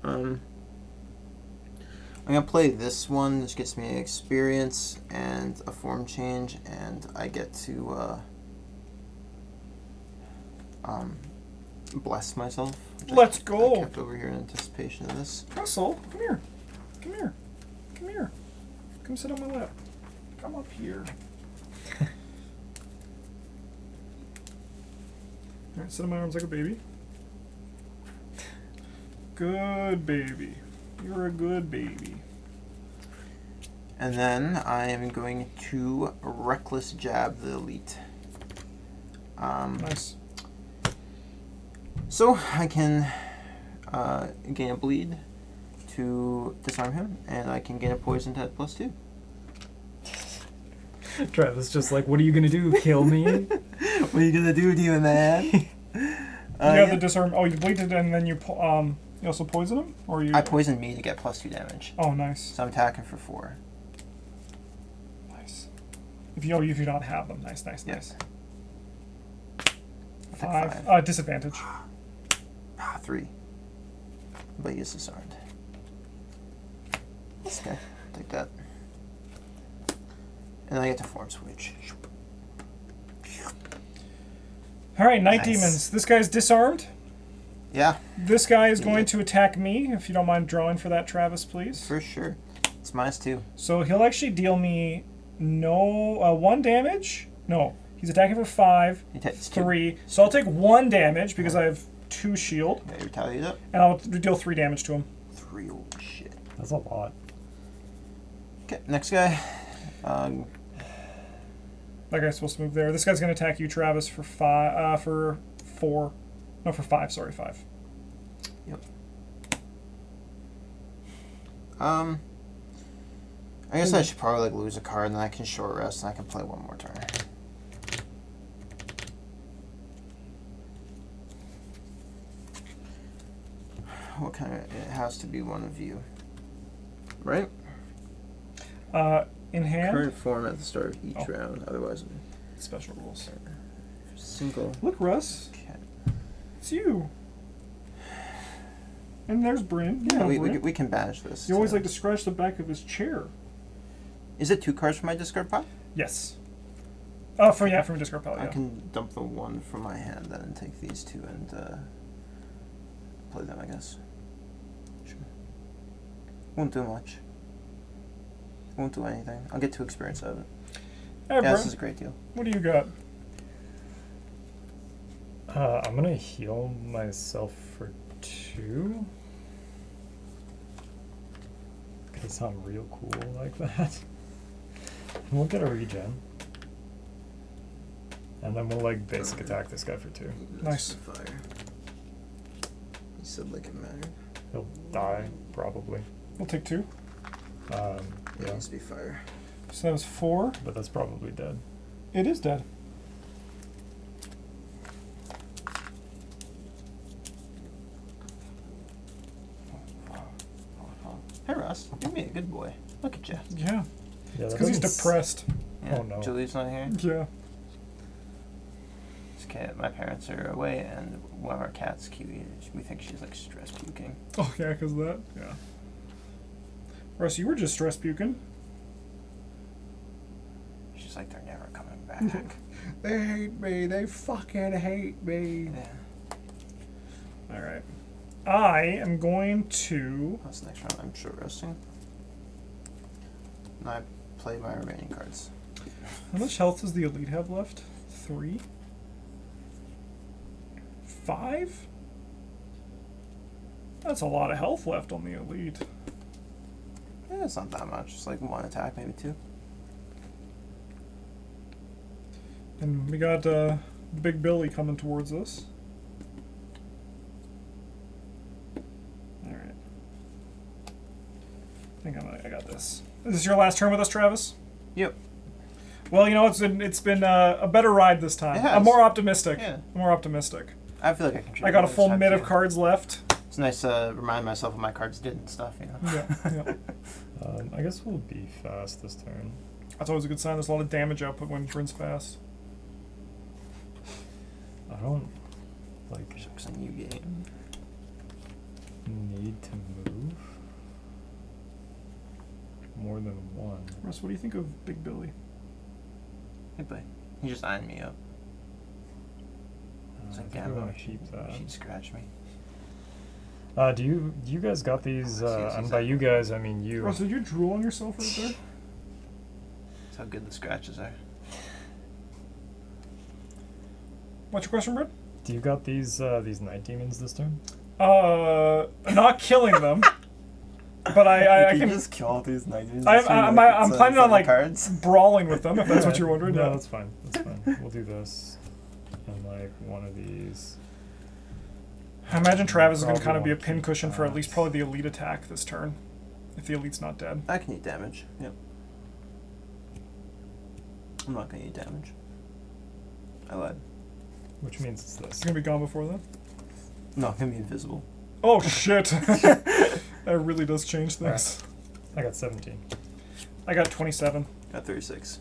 I'm gonna play this one, which gets me experience and a form change, and I get to bless myself. Let's go. I kept over here in anticipation of this. Russell, come here. Come here. Come here. Come sit on my lap. Come up here. Alright, sit on my arms like a baby. Good baby. You're a good baby. And then I am going to reckless jab the elite. Nice. So I can gain a bleed to disarm him, and I can gain a poison to add +2. Travis just like, what are you going to do, kill me? What are you going to do to you, man? The disarm, you bleeded and then you you also poison him? Or you? I poisoned me to get +2 damage. Oh, nice. So I'm attacking for 4. Nice. If you don't have them, nice. 5. Disadvantage. 3. But he is disarmed. Okay, take that. And I get to form switch. Alright, Night Demons. This guy's disarmed. Yeah. This guy is going to attack me, if you don't mind drawing for that, Travis, please. For sure. It's -2. So he'll actually deal me 1 damage? No. He's attacking for 5, 3. So I'll take 1 damage because I have 2 shield. Yeah, retaliate it. And I'll deal 3 damage to him. 3, oh shit. That's a lot. Okay, next guy. That guy's supposed to move there. This guy's gonna attack you, Travis, for 4. No, for five. Sorry, five. Yep. I guess I should probably like lose a card, and then I can short rest, and I can play one more turn. What kind of? It has to be one of you, right? In hand. Current form at the start of each round. Otherwise, special rules. Single. Look, Russ. Okay. It's you. And there's Bryn. Yeah, we can banish this. You always like to scratch the back of his chair. Is it two cards from my discard pile? Yes. Oh, from your discard pile. I can dump the one from my hand then and take these two and play them, I guess. Sure. Won't do much. Won't do anything. I'll get 2 experience out of it. Hey, yeah, this is a great deal. What do you got? I'm gonna heal myself for 2. Because I'm real cool like that. And we'll get a regen. And then we'll like basic attack this guy for 2. Nice. Fire. You said like it mattered. He'll die, probably. We'll take 2. Yeah. It needs to be fire. So that was 4. But that's probably dead. It is dead. Hey, Russ. You're being a good boy. Look at you. Yeah. It's because he's depressed. Yeah. Oh, no. Julie's not here? Yeah. It's okay. My parents are away, and one of our cats, Kiwi, we think she's, like, stress puking. Oh, yeah, because of that? Yeah. Russ, you were just stress puking. She's like, they're never coming back. They hate me. They fucking hate me. Yeah. All right. I am going to... That's the next round. I'm short resting. And I play my remaining cards. How much health does the elite have left? 3? 5? That's a lot of health left on the elite. Yeah, it's not that much. It's like 1 attack, maybe 2. And we got Big Billy coming towards us. Alright. I think I got this. Is this your last turn with us, Travis? Yep. Well, you know, it's been a better ride this time. I'm more optimistic. Yeah. I'm more optimistic. I feel like I can. I got a full mid of cards left. It's nice to remind myself what my cards did and stuff, you know? Yeah, yeah. I guess we'll be fast this turn. That's always a good sign. There's a lot of damage output when Bryn's fast. I don't, like... It's a new game. Need to move more than 1. Russ, what do you think of Big Billy? Hey, buddy. He just eyeing me up. It's like, damn, I keep that. She'd scratch me. Do you guys got these, and by you guys, I mean you. Russell, did you drool on yourself right there? That's how good the scratches are. What's your question, Brad? Do you got these night demons this turn? Not killing them. But I can just kill all these night demons. I'm planning on, like, brawling with them, if that's what you're wondering. No, that's fine. That's fine. We'll do this. And, like, one of these... I imagine Travis is going to kind of be a pincushion for at least probably the elite attack this turn. If the elite's not dead. I can eat damage. Yep. I'm not going to eat damage. I lied. Which means it's this. You're going to be gone before then? No, I'm going to be invisible. Oh, shit. That really does change things. Right. I got 17. I got 27. I got 36.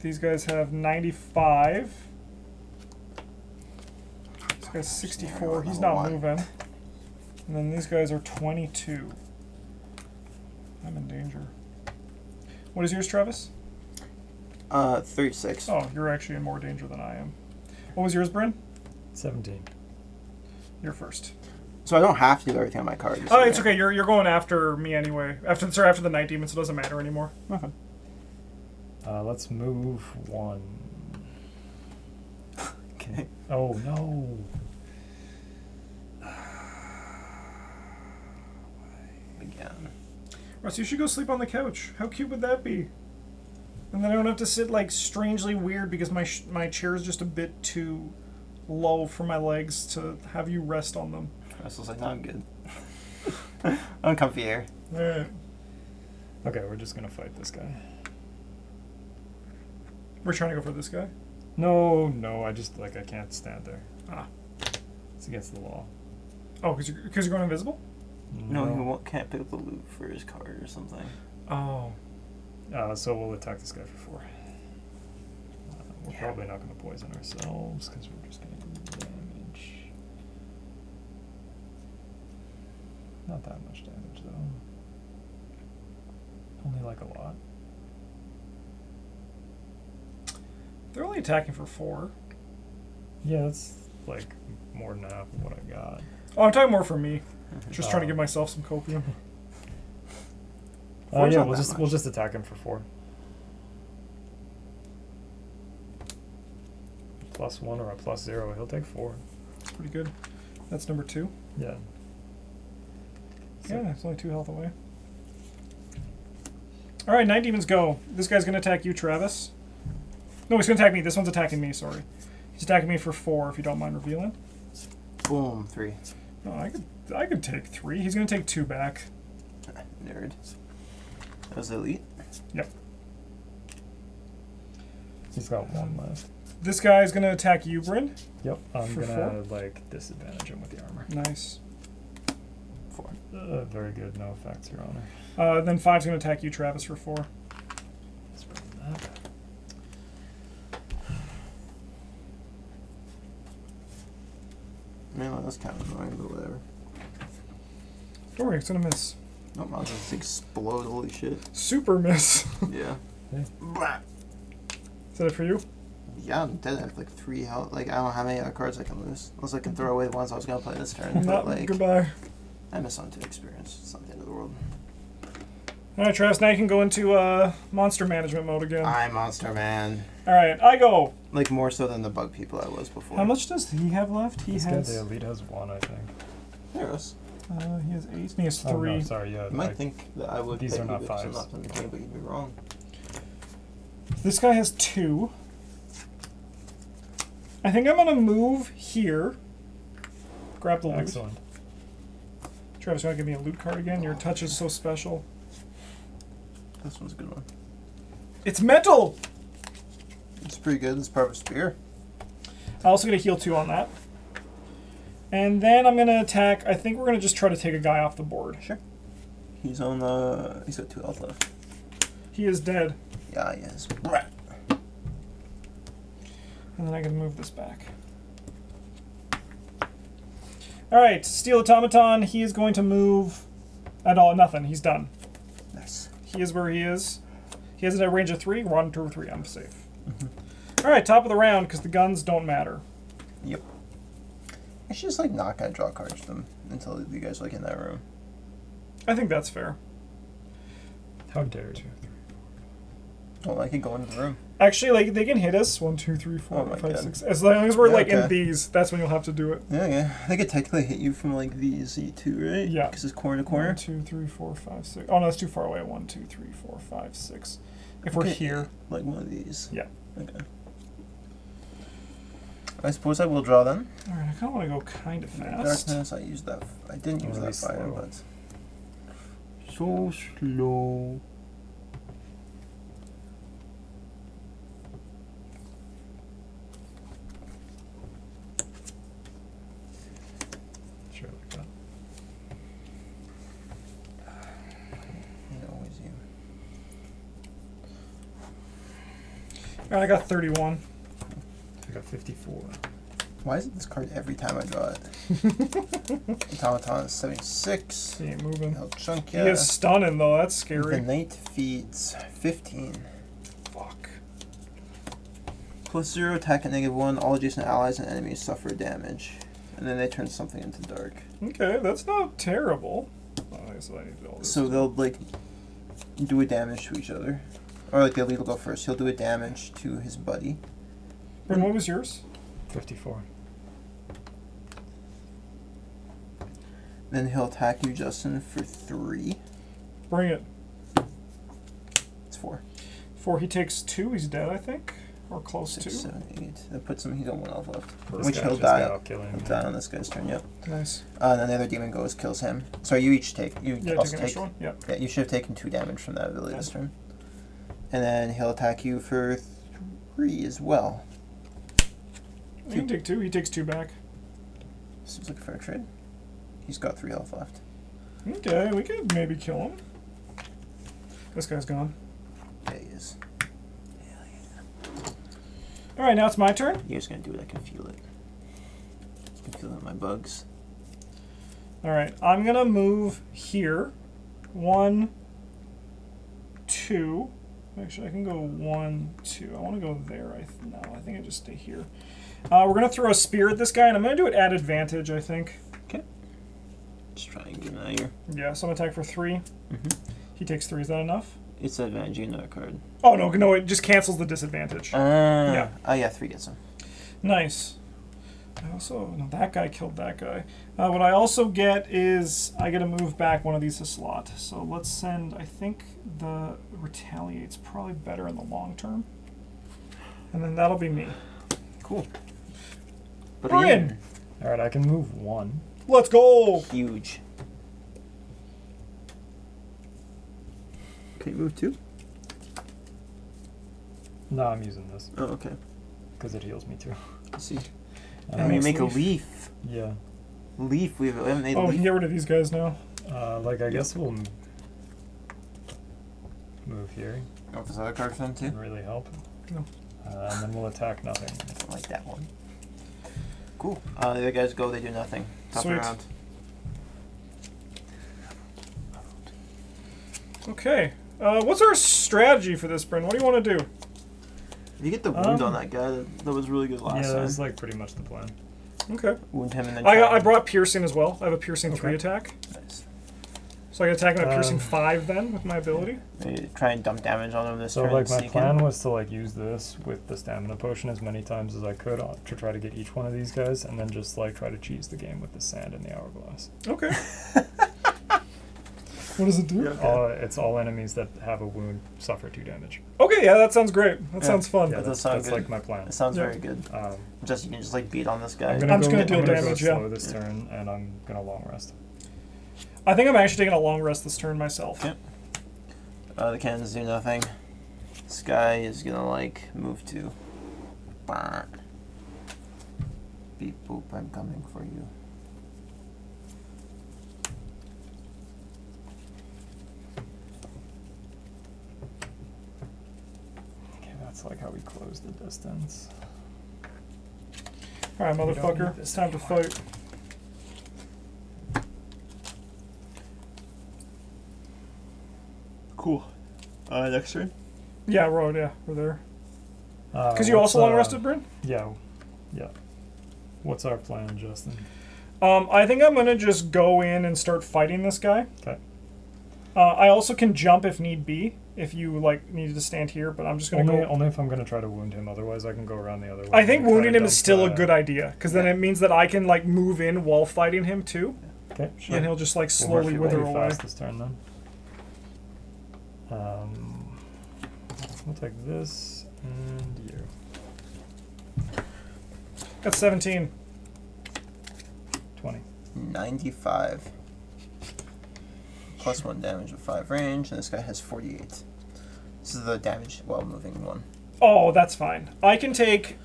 These guys have 95. This guy's 64. He's not moving. And then these guys are 22. I'm in danger. What is yours, Travis? 36. Oh, you're actually in more danger than I am. What was yours, Bryn? 17. You're first. So I don't have to do everything on my card. Oh, it's okay. You're going after me anyway. After the night demon, so it doesn't matter anymore. Okay. Let's move 1. Okay. Oh no. Again. Russ, you should go sleep on the couch. How cute would that be? And then I don't have to sit like strangely weird because my chair is just a bit too lull for my legs to have you rest on them. Russell's like, no, I'm good. I'm comfy here. All right. Okay, we're just going to fight this guy. We're trying to go for this guy? No, no, I just, like, I can't stand there. Ah. It's against the law. Oh, because you're going invisible? No, no, he won't, can't pick up the loot for his card or something. Oh. So we'll attack this guy for 4. We're probably not going to poison ourselves because we're just going to do damage. Not that much damage, though. Only, like, a lot. They're only attacking for 4. Yeah, that's like more than half of what I got. Oh, I'm talking more for me. Just trying to give myself some copium. Oh yeah, we'll just attack him for 4. +1 or a +0, he'll take 4. That's pretty good. That's number 2. Yeah. So yeah, it's only 2 health away. All right, Night Demons go. This guy's gonna attack you, Travis. No, he's going to attack me. This one's attacking me, sorry. He's attacking me for 4, if you don't mind revealing. Boom, 3. No, I could take 3. He's going to take 2 back. Nerd. That was elite? Yep. He's got 1 left. This guy's going to attack you, Bryn. Yep, I'm going to, like, disadvantage him with the armor. Nice. 4. Very good. No effects, Your Honor. Then 5's going to attack you, Travis, for 4. Let's run that. Man, that's kind of annoying, but whatever. Don't worry, it's gonna miss. Nope, I'll just explode, holy shit. Super miss. Yeah. Hey. Is that it for you? Yeah, I'm dead. I have like 3 health. Like, I don't know how many cards I can lose. Unless I can throw away the ones I was gonna play this turn. But, like, goodbye. I miss on 2 experience. It's not the end of the world. Alright, Travis, now you can go into monster management mode again. I'm monster man. Alright, I go! Like, more so than the bug people I was before. How much does he have left? He has... The elite has 1, I think. There it is. He has 8, and he has 3. Oh, no, sorry, yeah. You might think that I would... These are not 5s. But you'd be wrong. This guy has 2. I think I'm gonna move here. Grab the loot. Excellent. Travis, you wanna give me a loot card again? Your touch is so special. This one's a good one. It's metal! It's pretty good. It's part of a spear. I also get a heal 2 on that. And then I'm going to attack. I think we're going to just try to take a guy off the board. Sure. He's on the... He's got 2 health left. He is dead. Yeah, he is. And then I can move this back. Alright, Steel Automaton. He is going to move at all. Nothing. He's done. Nice. He is where he is. He has a range of 3. We're on 2 or 3. I'm safe. Mm-hmm. All right, top of the round, because the guns don't matter. Yep. I should just, like, not gonna draw cards to them until you guys are, like, in that room. I think that's fair. How dare you? Well, I can go into the room. Actually, like, they can hit us. 1, 2, 3, 4, 5, 6. As long as we're, like, in these, that's when you'll have to do it. Yeah, yeah. They could technically hit you from, like, these too, right? Yeah. Because it's corner to corner. 1, 2, 3, 4, 5, 6. Oh, no, that's too far away. 1, 2, 3, 4, 5, 6. If we're here. Like one of these. Yeah. Okay. I suppose I will draw them. Alright, I kind of want to go kind of fast. Darkness, I used that. I didn't use that fire, but... So slow. I got 31. I got 54. Why is it this card every time I draw it? Automaton is 76. He ain't moving. He'll chunk ya. He is stunning, though. That's scary. The Knight feeds 15. Fuck. +0, attack at -1. All adjacent allies and enemies suffer damage. And then they turn something into dark. Okay, that's not terrible. So they'll, like, do a damage to each other. Or, like, the elite will go first. He'll do a damage to his buddy. And what was yours? 54. Then he'll attack you, Justin, for 3. Bring it. It's 4. 4. He takes 2. He's dead, I think. or close to. 7, 8. That puts him. He's got 1 health left, which he'll die. He'll die on this guy's turn. Yep. Nice. And then the other demon goes, kills him. So you each take. You also take. Yep. Yeah. You should have taken 2 damage from that ability this turn. And then he'll attack you for 3 as well. He can take 2. He takes 2 back. Seems like a fair trade. He's got 3 health left. Okay, we could maybe kill him. This guy's gone. Yeah, he is. All right, now it's my turn. You're just gonna do it. I can feel it. I can feel it in my bugs. All right, I'm gonna move here. 1, 2. Actually, I can go 1, 2. I want to go there. No, I think I just stay here. We're gonna throw a spear at this guy, and I'm gonna do it at advantage. I think. Okay. Just try and get an eye here. Yeah. So I'm gonna attack for 3. Mm-hmm. He takes 3. Is that enough? It's an advantage, you know, a card. Oh, no, no, it just cancels the disadvantage. Yeah. Oh, yeah, 3 gets him. Nice. I also, no, that guy killed that guy. What I also get is I get to move back 1 of these to slot. So let's send, I think the Retaliate's probably better in the long term. And then that'll be me. Cool. Bryn! All right, I can move 1. Let's go! Huge. Can you move 2? No, I'm using this. Oh, okay. Because it heals me too. Let's see. And we make a leaf. Yeah. Leaf. We haven't made a leaf. Oh, we can get rid of these guys now. I guess we'll move here. You want this other card for them too? Didn't really help. No. And then we'll attack nothing. I don't like that one. Cool. The other guys go, they do nothing. Top round. Okay. What's our strategy for this, Bryn? What do you want to do? You get the wound on that guy. That was really good last time. Yeah, that's like pretty much the plan. Okay. Wound him and then I brought piercing as well. I have a piercing 3 attack. Nice. So I can attack him at piercing 5 then with my ability. You try and dump damage on him this turn. So like my plan was to like use this with the stamina potion as many times as I could to try to get each one of these guys, and then just like try to cheese the game with the sand and the hourglass. Okay. What does it do? Okay. It's all enemies that have a wound suffer 2 damage. Okay, yeah, that sounds great. That sounds fun. Yeah, that sounds like my plan. It sounds very good. You can just like beat on this guy. I'm just gonna deal damage, this turn, and I'm gonna long rest. I think I'm actually taking a long rest this turn myself. Yep. The cannons do nothing. This guy is gonna like move to. Beep boop! I'm coming for you. That's like how we close the distance. Alright, motherfucker, it's time to fight. Cool. Next turn? Yeah, road, yeah, we're there. Because you also long rested, Bryn? Yeah. Yeah. What's our plan, Justin? I think I'm going to just go in and start fighting this guy. Okay. I also can jump if need be. If you like needed to stand here, but I'm just gonna only if I'm gonna try to wound him. Otherwise, I can go around the other way. I think wounding him is still a good idea because then it means that I can like move in while fighting him too. Okay, sure. And he'll just like slowly wither away. This turn then. We'll take this and you. Got 17. 20. 95. Plus 1 damage of 5 range, and this guy has 48. This is the damage while moving 1. Oh, that's fine. I can take...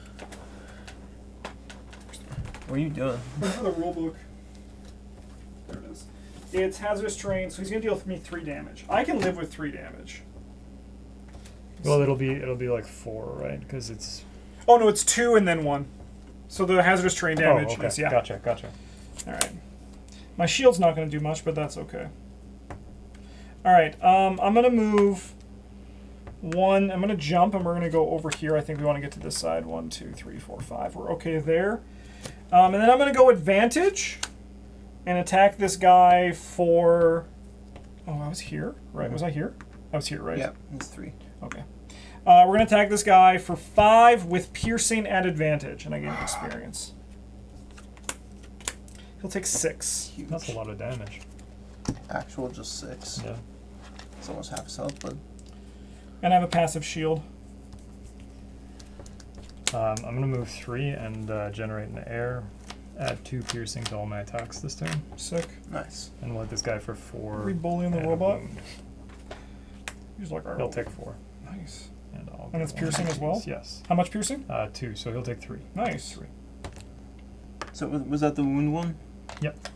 What are you doing? Look for the rule book. There it is. It's hazardous terrain, so he's going to deal with me 3 damage. I can live with 3 damage. Well, it'll be like 4, right? Because it's... Oh, no, it's 2 and then 1. So the hazardous terrain damage is, yeah. Gotcha, gotcha. All right. My shield's not going to do much, but that's okay. Alright, I'm going to move 1. I'm going to jump, and we're going to go over here. I think we want to get to this side. 1, 2, 3, 4, 5. We're okay there. And then I'm going to go advantage and attack this guy for... Oh, I was here, right? Was I here? I was here, right? Yeah, it's 3. Okay. We're going to attack this guy for 5 with piercing at advantage, and I gain experience. He'll take 6. Huge. That's a lot of damage. Actual just 6. Yeah. It's almost half his health, but... And I have a passive shield. I'm going to move 3 and generate an air. Add 2 piercing to all my attacks this turn. Sick. Nice. And we'll hit this guy for 4. Are we bullying the robot? He's like, he'll take 4. Nice. And it's piercing as well? Yes. How much piercing? 2, so he'll take 3. Nice. 3. So was that the wound one? Yep.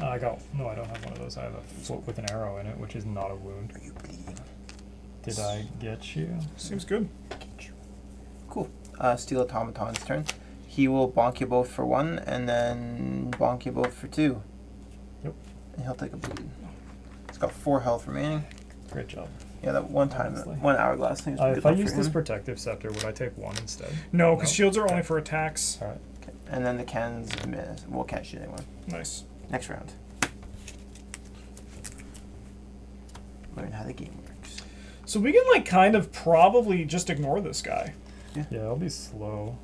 I got, no, I don't have one of those. I have a float with an arrow in it, which is not a wound. Are you bleeding? Did I get you? Seems good. Cool. Steel Automaton's turn. He will bonk you both for 1, and then bonk you both for 2. Yep. And he'll take a bleed. It's got 4 health remaining. Great job. Yeah, that one time, that one hourglass thing. If I use this protective scepter, would I take 1 instead? No, because shields are only for attacks. All right. Okay. And then the cannons will catch you anyway. Nice. Next round. Learn how the game works. So we can like kind of probably just ignore this guy. Yeah. Yeah, I'll be slow.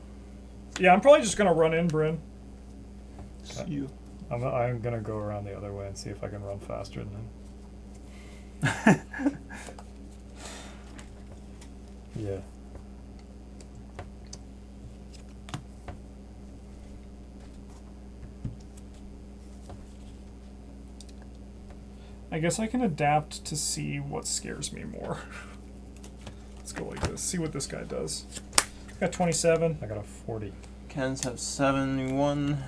Yeah, I'm probably just gonna run in, Bryn. Okay. You. I'm gonna go around the other way and see if I can run faster than him. Yeah. I guess I can adapt to see what scares me more. Let's go like this. See what this guy does. I got 27. I got a 40. Ken's have 71.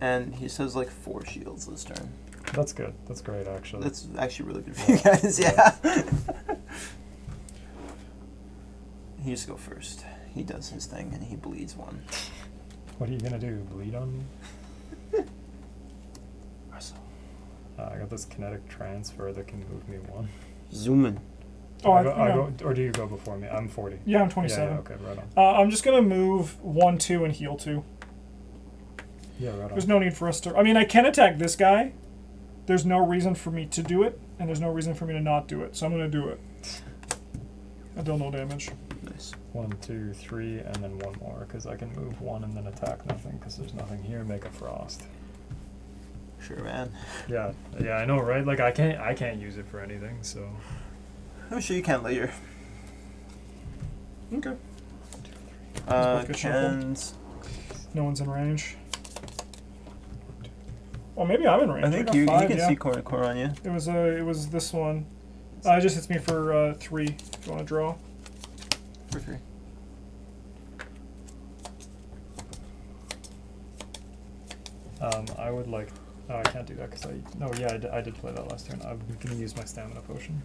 And he says like 4 shields this turn. That's good. That's great, actually. That's actually really good for you guys, yeah. He just go first. He does his thing and he bleeds 1. What are you gonna do? Bleed on me? Russell. I got this kinetic transfer that can move me 1. Zoom in. Oh, I go, or do you go before me? I'm 40. Yeah, I'm 27. Yeah, okay, right on. I'm just gonna move 1, 2, and heal 2. Yeah, right on. There's no need for us to. I mean, I can attack this guy. There's no reason for me to do it, and there's no reason for me to not do it. So I'm gonna do it. I deal no damage. Nice. 1, 2, 3, and then 1 more, because I can move 1 and then attack nothing, because there's nothing here. Make a frost. Sure, man. Yeah, yeah, I know, right? Like I can't use it for anything, so. I'm sure you can later. Okay. 1, 2, 3. Cans. No one's in range. Well, maybe I'm in range. I think I you can see corner core on you. It was this one. It just hits me for 3. Do you want to draw? For 3. I would like. Oh, I can't do that because I. No, yeah, I did play that last turn. I'm gonna use my stamina potion.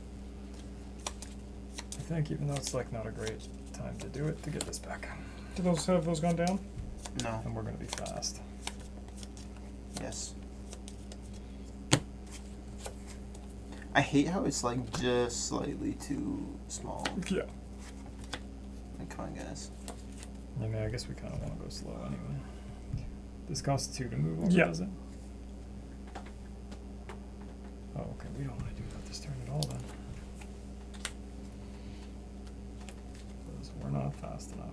I think, even though it's like not a great time to do it, to get this back. Do those have those gone down? No. And we're gonna be fast. Yes. I hate how it's like just slightly too small. Yeah. Like, come on, guys. I mean, I guess we kind of want to go slow anyway. This costs 2 to move over, does it? Oh, okay. We don't want to do that this turn at all then. We're not fast enough.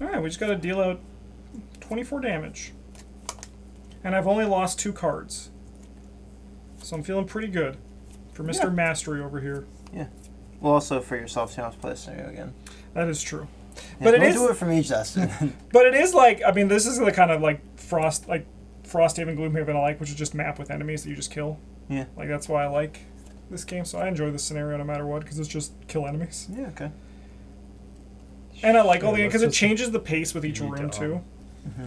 All right, we just got to deal out 24 damage. And I've only lost 2 cards. So I'm feeling pretty good for Mr. Mastery over here. Yeah. Well, also for yourself, so you don't have to play a scenario again. That is true. Yeah, but we'll do it from each, Justin. But it is like, I mean, this is the kind of like Frosthaven, Gloomhaven I like, which is just map with enemies that you just kill. Yeah. Like, that's why I like this game. So I enjoy this scenario no matter what, because it's just kill enemies. Yeah, okay. And I like all the, because it changes the pace with each room, too. Mm-hmm.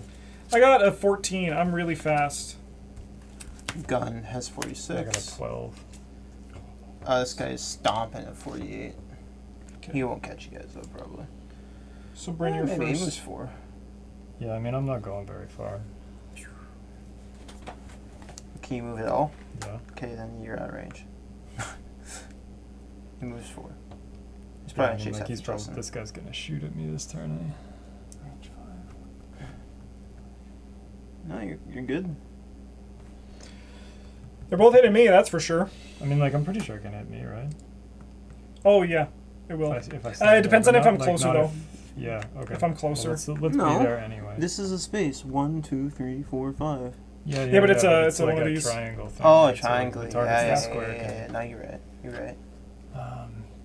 I got a 14. I'm really fast. Gun has 46. I got a 12. This guy is stomping at 48. Okay. He won't catch you guys, though, probably. So bring your first. Maybe he was 4. Yeah, I mean, I'm not going very far. Can you move at all? Yeah. Okay, then you're out of range. He moves 4. He's probably going to chase out. This guy's going to shoot at me this turn, eh? No, you're good. They're both hitting me, that's for sure. I mean, like, I'm pretty sure it can hit me, right? Oh, yeah. It will. If I it depends on if I'm closer, though. Yeah, okay. If I'm closer. Well, let's be there anyway. This is a space. 1, 2, 3, 4, 5. Yeah, but it's like one of these. Triangle thing. Oh, right? A triangle. So yeah. No, you're right. You're right.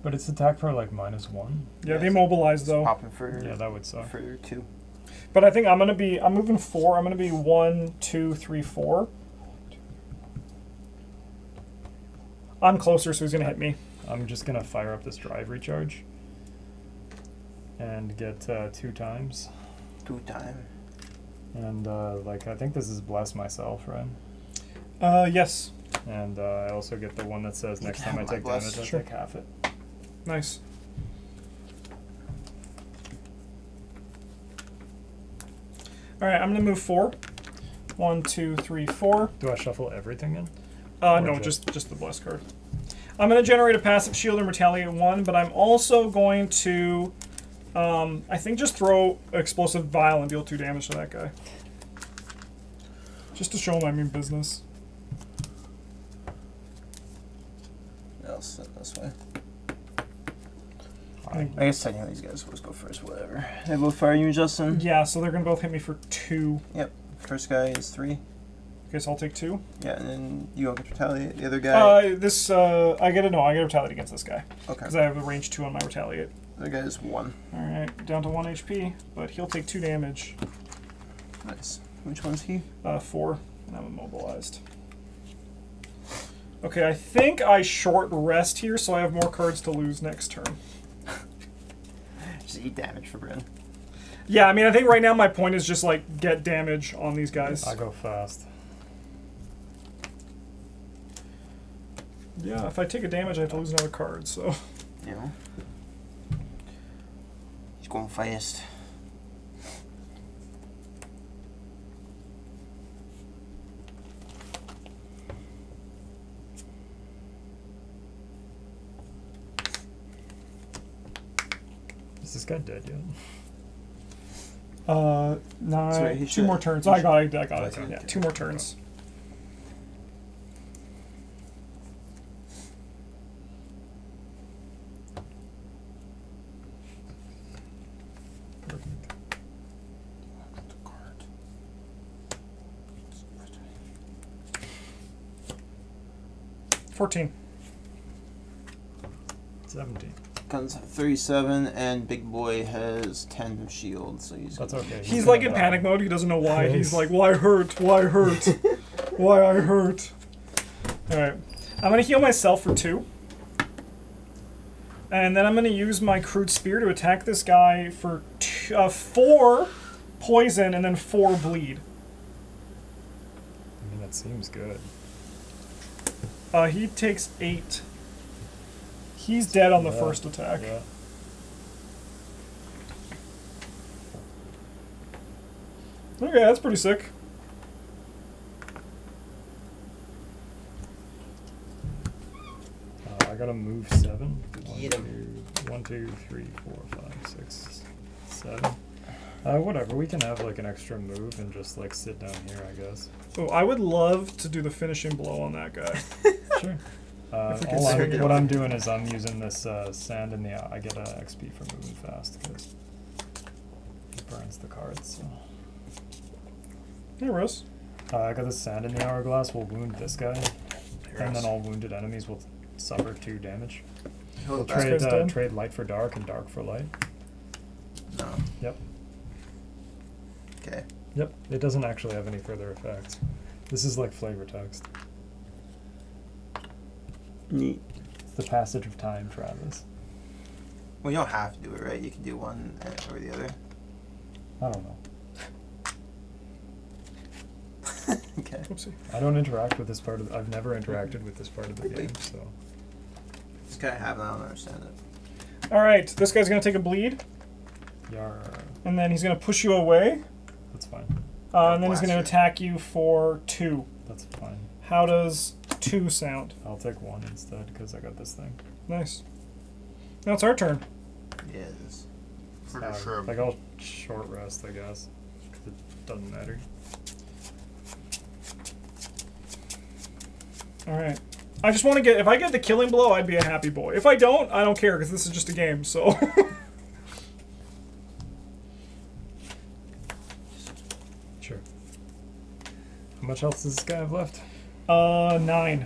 But it's attack for, like, -1. Yeah, they immobilize, though. Popping for... Yeah, that would suck. For 2. But I think I'm going to be... I'm moving 4. I'm going to be 1, 2, 3, 4. I'm closer, so he's going to hit me. I'm just going to fire up this drive recharge. And get 2 times. 2 times. And, like, I think this is Bless Myself, right? Yes. And I also get the one that says next time I take damage, I take half it. Nice. All right, I'm going to move 4. 1, 2, 3, 4. Do I shuffle everything in? No, just the Bless card. I'm going to generate a passive shield and retaliate 1, but I'm also going to, I think, just throw Explosive Vial and deal 2 damage to that guy. Just to show him I mean business. I'll sit this way. I guess technically these guys will go first, whatever. They both fire you, Justin? Yeah, so they're going to both hit me for 2. Yep. First guy is 3. Okay, so I'll take 2. Yeah, and then you all get to retaliate. The other guy. I get to retaliate against this guy. Okay. Because I have a range 2 on my retaliate. The other guy is 1. All right, down to 1 HP, but he'll take 2 damage. Nice. Which one's he? 4, and I'm immobilized. Okay, I think I short rest here, so I have more cards to lose next turn. Just eat damage for Bryn. Yeah, I mean, I think right now my point is just like get damage on these guys. I go fast. Yeah, if I take a damage, I have to lose another card, so... Yeah. He's going fast. Is this guy dead yet? 9... Sorry, 2 more turns. I got it. Okay. Yeah, 2 more turns. Fourteen. 17. Guns have 37, and Big Boy has 10 shield, so he's... That's okay. He's like in panic mode. He doesn't know why. He's like, why hurt? Why hurt? Why I hurt? All right. I'm going to heal myself for 2. And then I'm going to use my crude spear to attack this guy for 4 poison and then 4 bleed. I mean, that seems good. He takes 8. He's dead on the first attack. Yeah. Okay, that's pretty sick. I gotta move 7. One, two, three, four, five, six, seven. Whatever, we can have like an extra move and just like sit down here, I guess. Oh, I would love to do the finishing blow on that guy. Sure. What I'm doing is I'm using this sand in the eye. I get an XP for moving fast because it burns the cards. So. Hey, Russ. I got the sand in the hourglass. We'll wound this guy, and then all wounded enemies will suffer 2 damage. We'll trade light for dark and dark for light. No. Yep. Okay. Yep, it doesn't actually have any further effects. This is like flavor text. Neat. It's the passage of time, Travis. Well, you don't have to do it, right? You can do one or the other. I don't know. Okay. Oopsie. I don't interact with this part of the... I've never interacted with this part of the game, so... Just kind of have it, I don't understand it. All right, this guy's going to take a bleed. Yar. And then he's going to push you away. That's fine. And then he's going to attack you for 2. That's fine. How does 2 sound? I'll take 1 instead because I got this thing. Nice. Now it's our turn. Yeah, it is. Pretty sure. Like I'll short rest, I guess, because it doesn't matter. Alright. I just want to get... If I get the killing blow, I'd be a happy boy. If I don't care, because this is just a game, so... Sure. How much else does this guy have left? 9.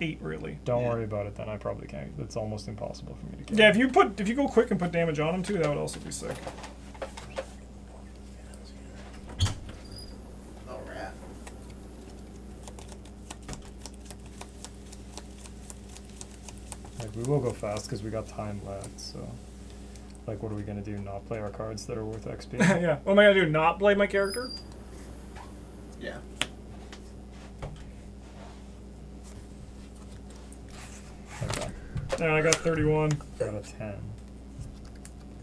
8, really. Don't worry about it, then. I probably can't. It's almost impossible for me to kill. Yeah, if you go quick and put damage on him, too, that would also be sick. We will go fast because we got time left, so... Like, what are we gonna do? Not play our cards that are worth XP? Yeah. What am I gonna do? Not play my character? Yeah. Okay. Yeah, I got 31. Got a 10.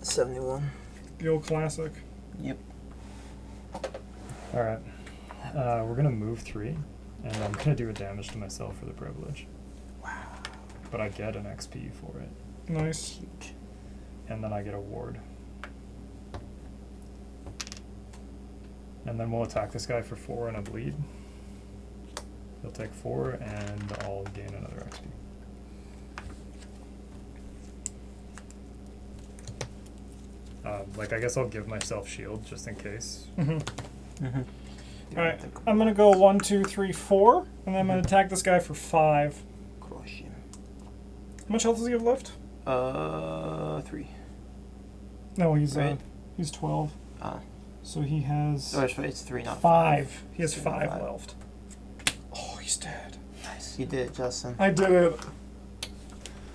71. The old classic. Yep. Alright. We're gonna move 3, and I'm gonna do a damage to myself for the privilege. But I get an XP for it. Nice. And then I get a ward. And then we'll attack this guy for 4 and a bleed. He'll take 4 and I'll gain another XP. Like, I guess I'll give myself shield just in case. Mm-hmm. Mm-hmm. Alright, I'm gonna go 1, 2, 3, 4, and then I'm gonna attack this guy for 5. How much health does he have left? 3. No, he's right. He's 12. So he has. Oh, it's 3, not 5. He has 5 left. Oh, he's dead. Nice. You did it, Justin. I did it.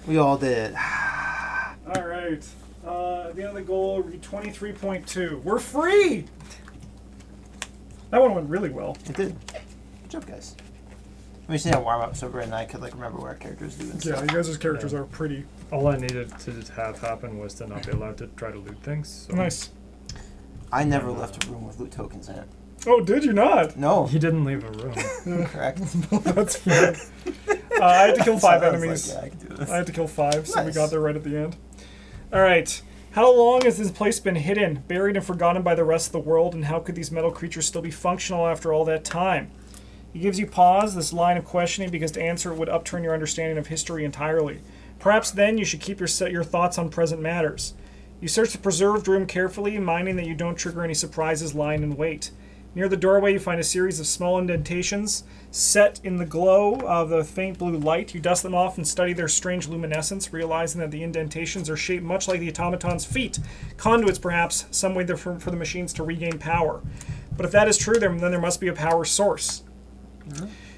We all did it. All right. At the end of the goal, we're 23.2. We're free. That one went really well. It did. Good job, guys. We just need to warm up so Bryn and I could like remember what our characters do. And stuff. You guys' characters are pretty. All I needed to have happen was to not be allowed to try to loot things. So. Nice. I never left a room with loot tokens in it. Oh, did you not? No. He didn't leave a room. Correct. That's fair. I had to kill 5 enemies. Like, yeah, I can do this. I had to kill 5, so we got there right at the end. All right. How long has this place been hidden, buried, and forgotten by the rest of the world? And how could these metal creatures still be functional after all that time? He gives you pause, this line of questioning, because to answer it would upturn your understanding of history entirely. Perhaps then you should keep your thoughts on present matters. You search the preserved room carefully, minding that you don't trigger any surprises lying in wait. Near the doorway, you find a series of small indentations set in the glow of the faint blue light. You dust them off and study their strange luminescence, realizing that the indentations are shaped much like the automaton's feet. Conduits, perhaps, some way for the machines to regain power. But if that is true, then there must be a power source.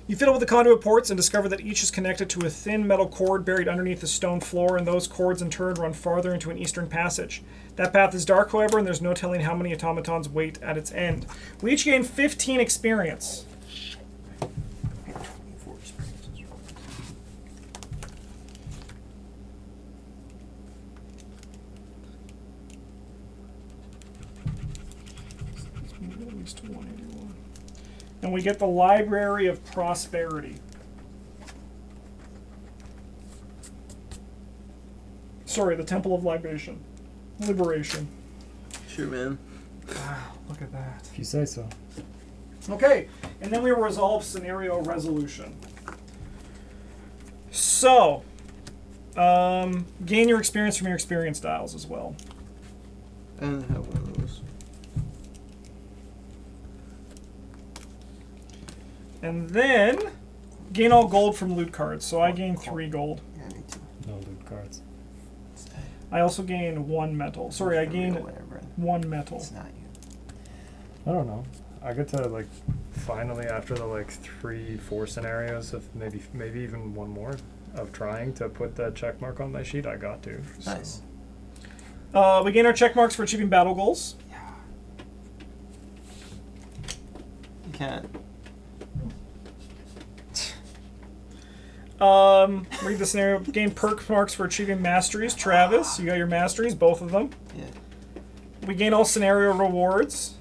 You fiddle with the conduit ports and discover that each is connected to a thin metal cord buried underneath the stone floor, and those cords in turn run farther into an eastern passage. That path is dark, however, and there's no telling how many automatons wait at its end. We each gain 15 experience. And we get the Library of Prosperity. Sorry, the Temple of Libation. Liberation. Sure, man. Wow, look at that. If you say so. Okay, and then we resolve scenario resolution. So, gain your experience from your experience dials as well. And have one of those. And then, gain all gold from loot cards. So I gain 3 gold. Yeah, me too. No loot cards. I also gain 1 metal. Sorry, I gain 1 metal. It's not you. I don't know. I get to, like, finally, after the, like, 3, 4 scenarios of maybe even one more of trying to put that check mark on my sheet, I got to. So. Nice. We gain our check marks for achieving battle goals. Yeah. You can't. Read the scenario. Gain perk marks for achieving masteries. Travis, you got your masteries, both of them. Yeah. We gain all scenario rewards.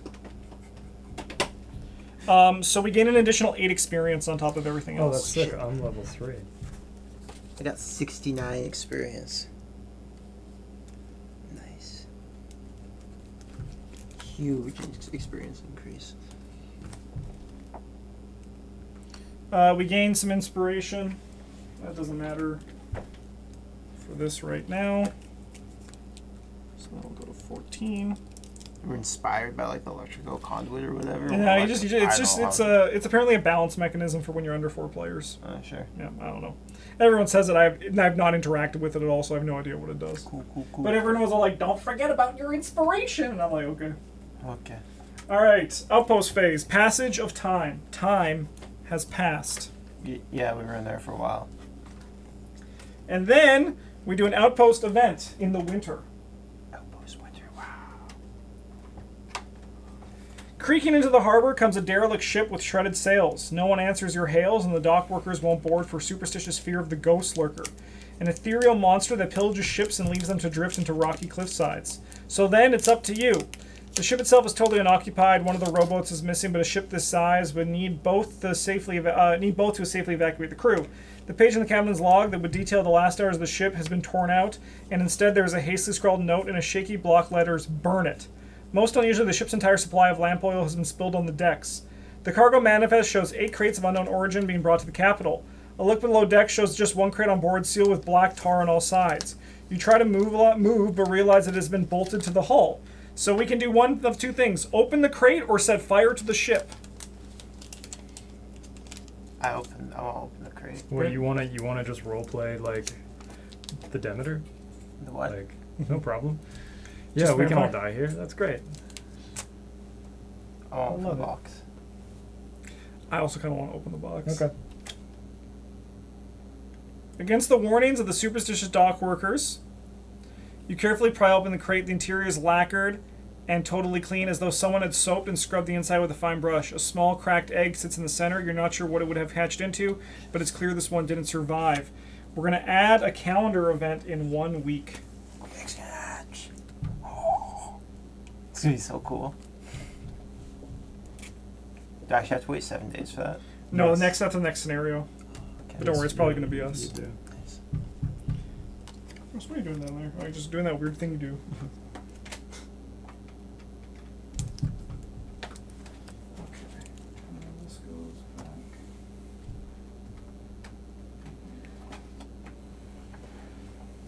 So we gain an additional 8 experience on top of everything else. Oh, that's sick. I'm level 3. I got 69 experience. Nice. Huge experience increase. We gained some inspiration. That doesn't matter for this right now. So that'll go to 14. We're inspired by like the electrical conduit or whatever. Yeah, you just, it's apparently a balance mechanism for when you're under 4 players. Sure. Yeah, I don't know. Everyone says it. I've not interacted with it at all, so I have no idea what it does. Cool, cool, cool. But everyone was all like, "Don't forget about your inspiration," and I'm like, "Okay." Okay. All right. Outpost phase. Passage of time. Time has passed. Yeah, we were in there for a while. And then we do an outpost event in the winter. Creaking into the harbor comes a derelict ship with shredded sails. No one answers your hails, and the dock workers won't board for superstitious fear of the ghost lurker, an ethereal monster that pillages ships and leaves them to drift into rocky cliffsides. So then, it's up to you. The ship itself is totally unoccupied. One of the rowboats is missing, but a ship this size would need both to safely evacuate the crew. The page in the captain's log that would detail the last hours of the ship has been torn out, and instead there is a hastily scrawled note in a shaky block letters, "Burn it." Most unusually, the ship's entire supply of lamp oil has been spilled on the decks. The cargo manifest shows 8 crates of unknown origin being brought to the capital. A look below deck shows just 1 crate on board, sealed with black tar on all sides. You try to move, but realize it has been bolted to the hull. So we can do one of 2 things. Open the crate or set fire to the ship. I'll open the crate. Wait, you wanna just roleplay, like, the Demeter? The what? Like, no problem. Yeah, just we can all die here. That's great. I'll open the box. I also kind of want to open the box. Okay. Against the warnings of the superstitious dock workers, you carefully pry open the crate. The interior is lacquered and totally clean, as though someone had soaped and scrubbed the inside with a fine brush. A small cracked egg sits in the center. You're not sure what it would have hatched into, but it's clear this one didn't survive. We're going to add a calendar event in 1 week. It's gonna be so cool. Do I actually have to wait 7 days for that? No, yes. That's the next scenario. Okay. But don't worry, it's probably gonna be us. Nice. What are you doing down there? Oh, you're just doing that weird thing you do. Okay. And this goes back.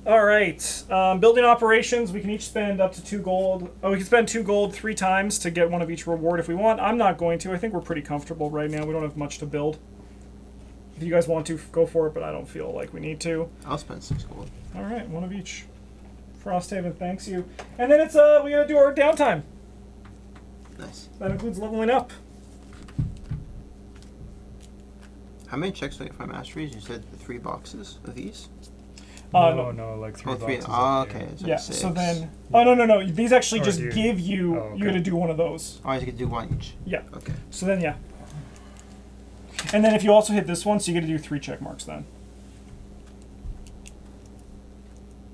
All right. Building operations, we can each spend up to 2 gold. Oh, we can spend 2 gold 3 times to get one of each reward if we want. I'm not going to. I think we're pretty comfortable right now. We don't have much to build. If you guys want to, go for it, but I don't feel like we need to. I'll spend 6 gold. All right, one of each. Frosthaven thanks you. And then it's we gotta do our downtime. Nice. That includes leveling up. How many checks do I get for my masteries? You said 3 boxes of these? No, like 3 boxes. Oh, okay. So yeah, 6. So then... Oh, no. These actually or just you. Give you... Oh, okay. You got to do one of those. Oh, I get to do one each? Yeah. Okay. So then, yeah. And then if you also hit this one, so you get to do 3 check marks then.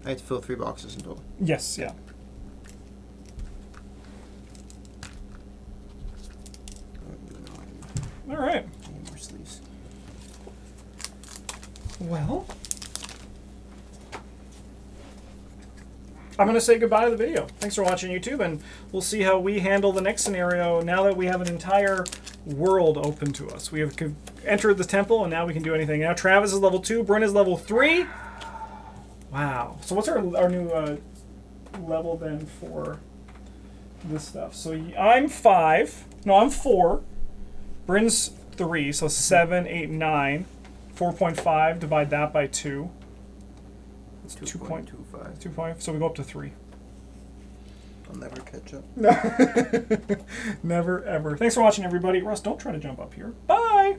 I have to fill 3 boxes in total. Yes, yeah. All right. I need more sleeves. Well... I'm going to say goodbye to the video. Thanks for watching YouTube, and we'll see how we handle the next scenario now that we have an entire world open to us. We have entered the temple, and now we can do anything. Now Travis is level 2, Bryn is level 3. Wow. So what's our new level then for this stuff? So I'm 5. No, I'm 4. Bryn's 3, so 7, 8, 9. 4.5, divide that by 2. 2.25. 2.5. So we go up to 3. I'll never catch up. No. Never, ever. Thanks for watching, everybody. Russ, don't try to jump up here. Bye!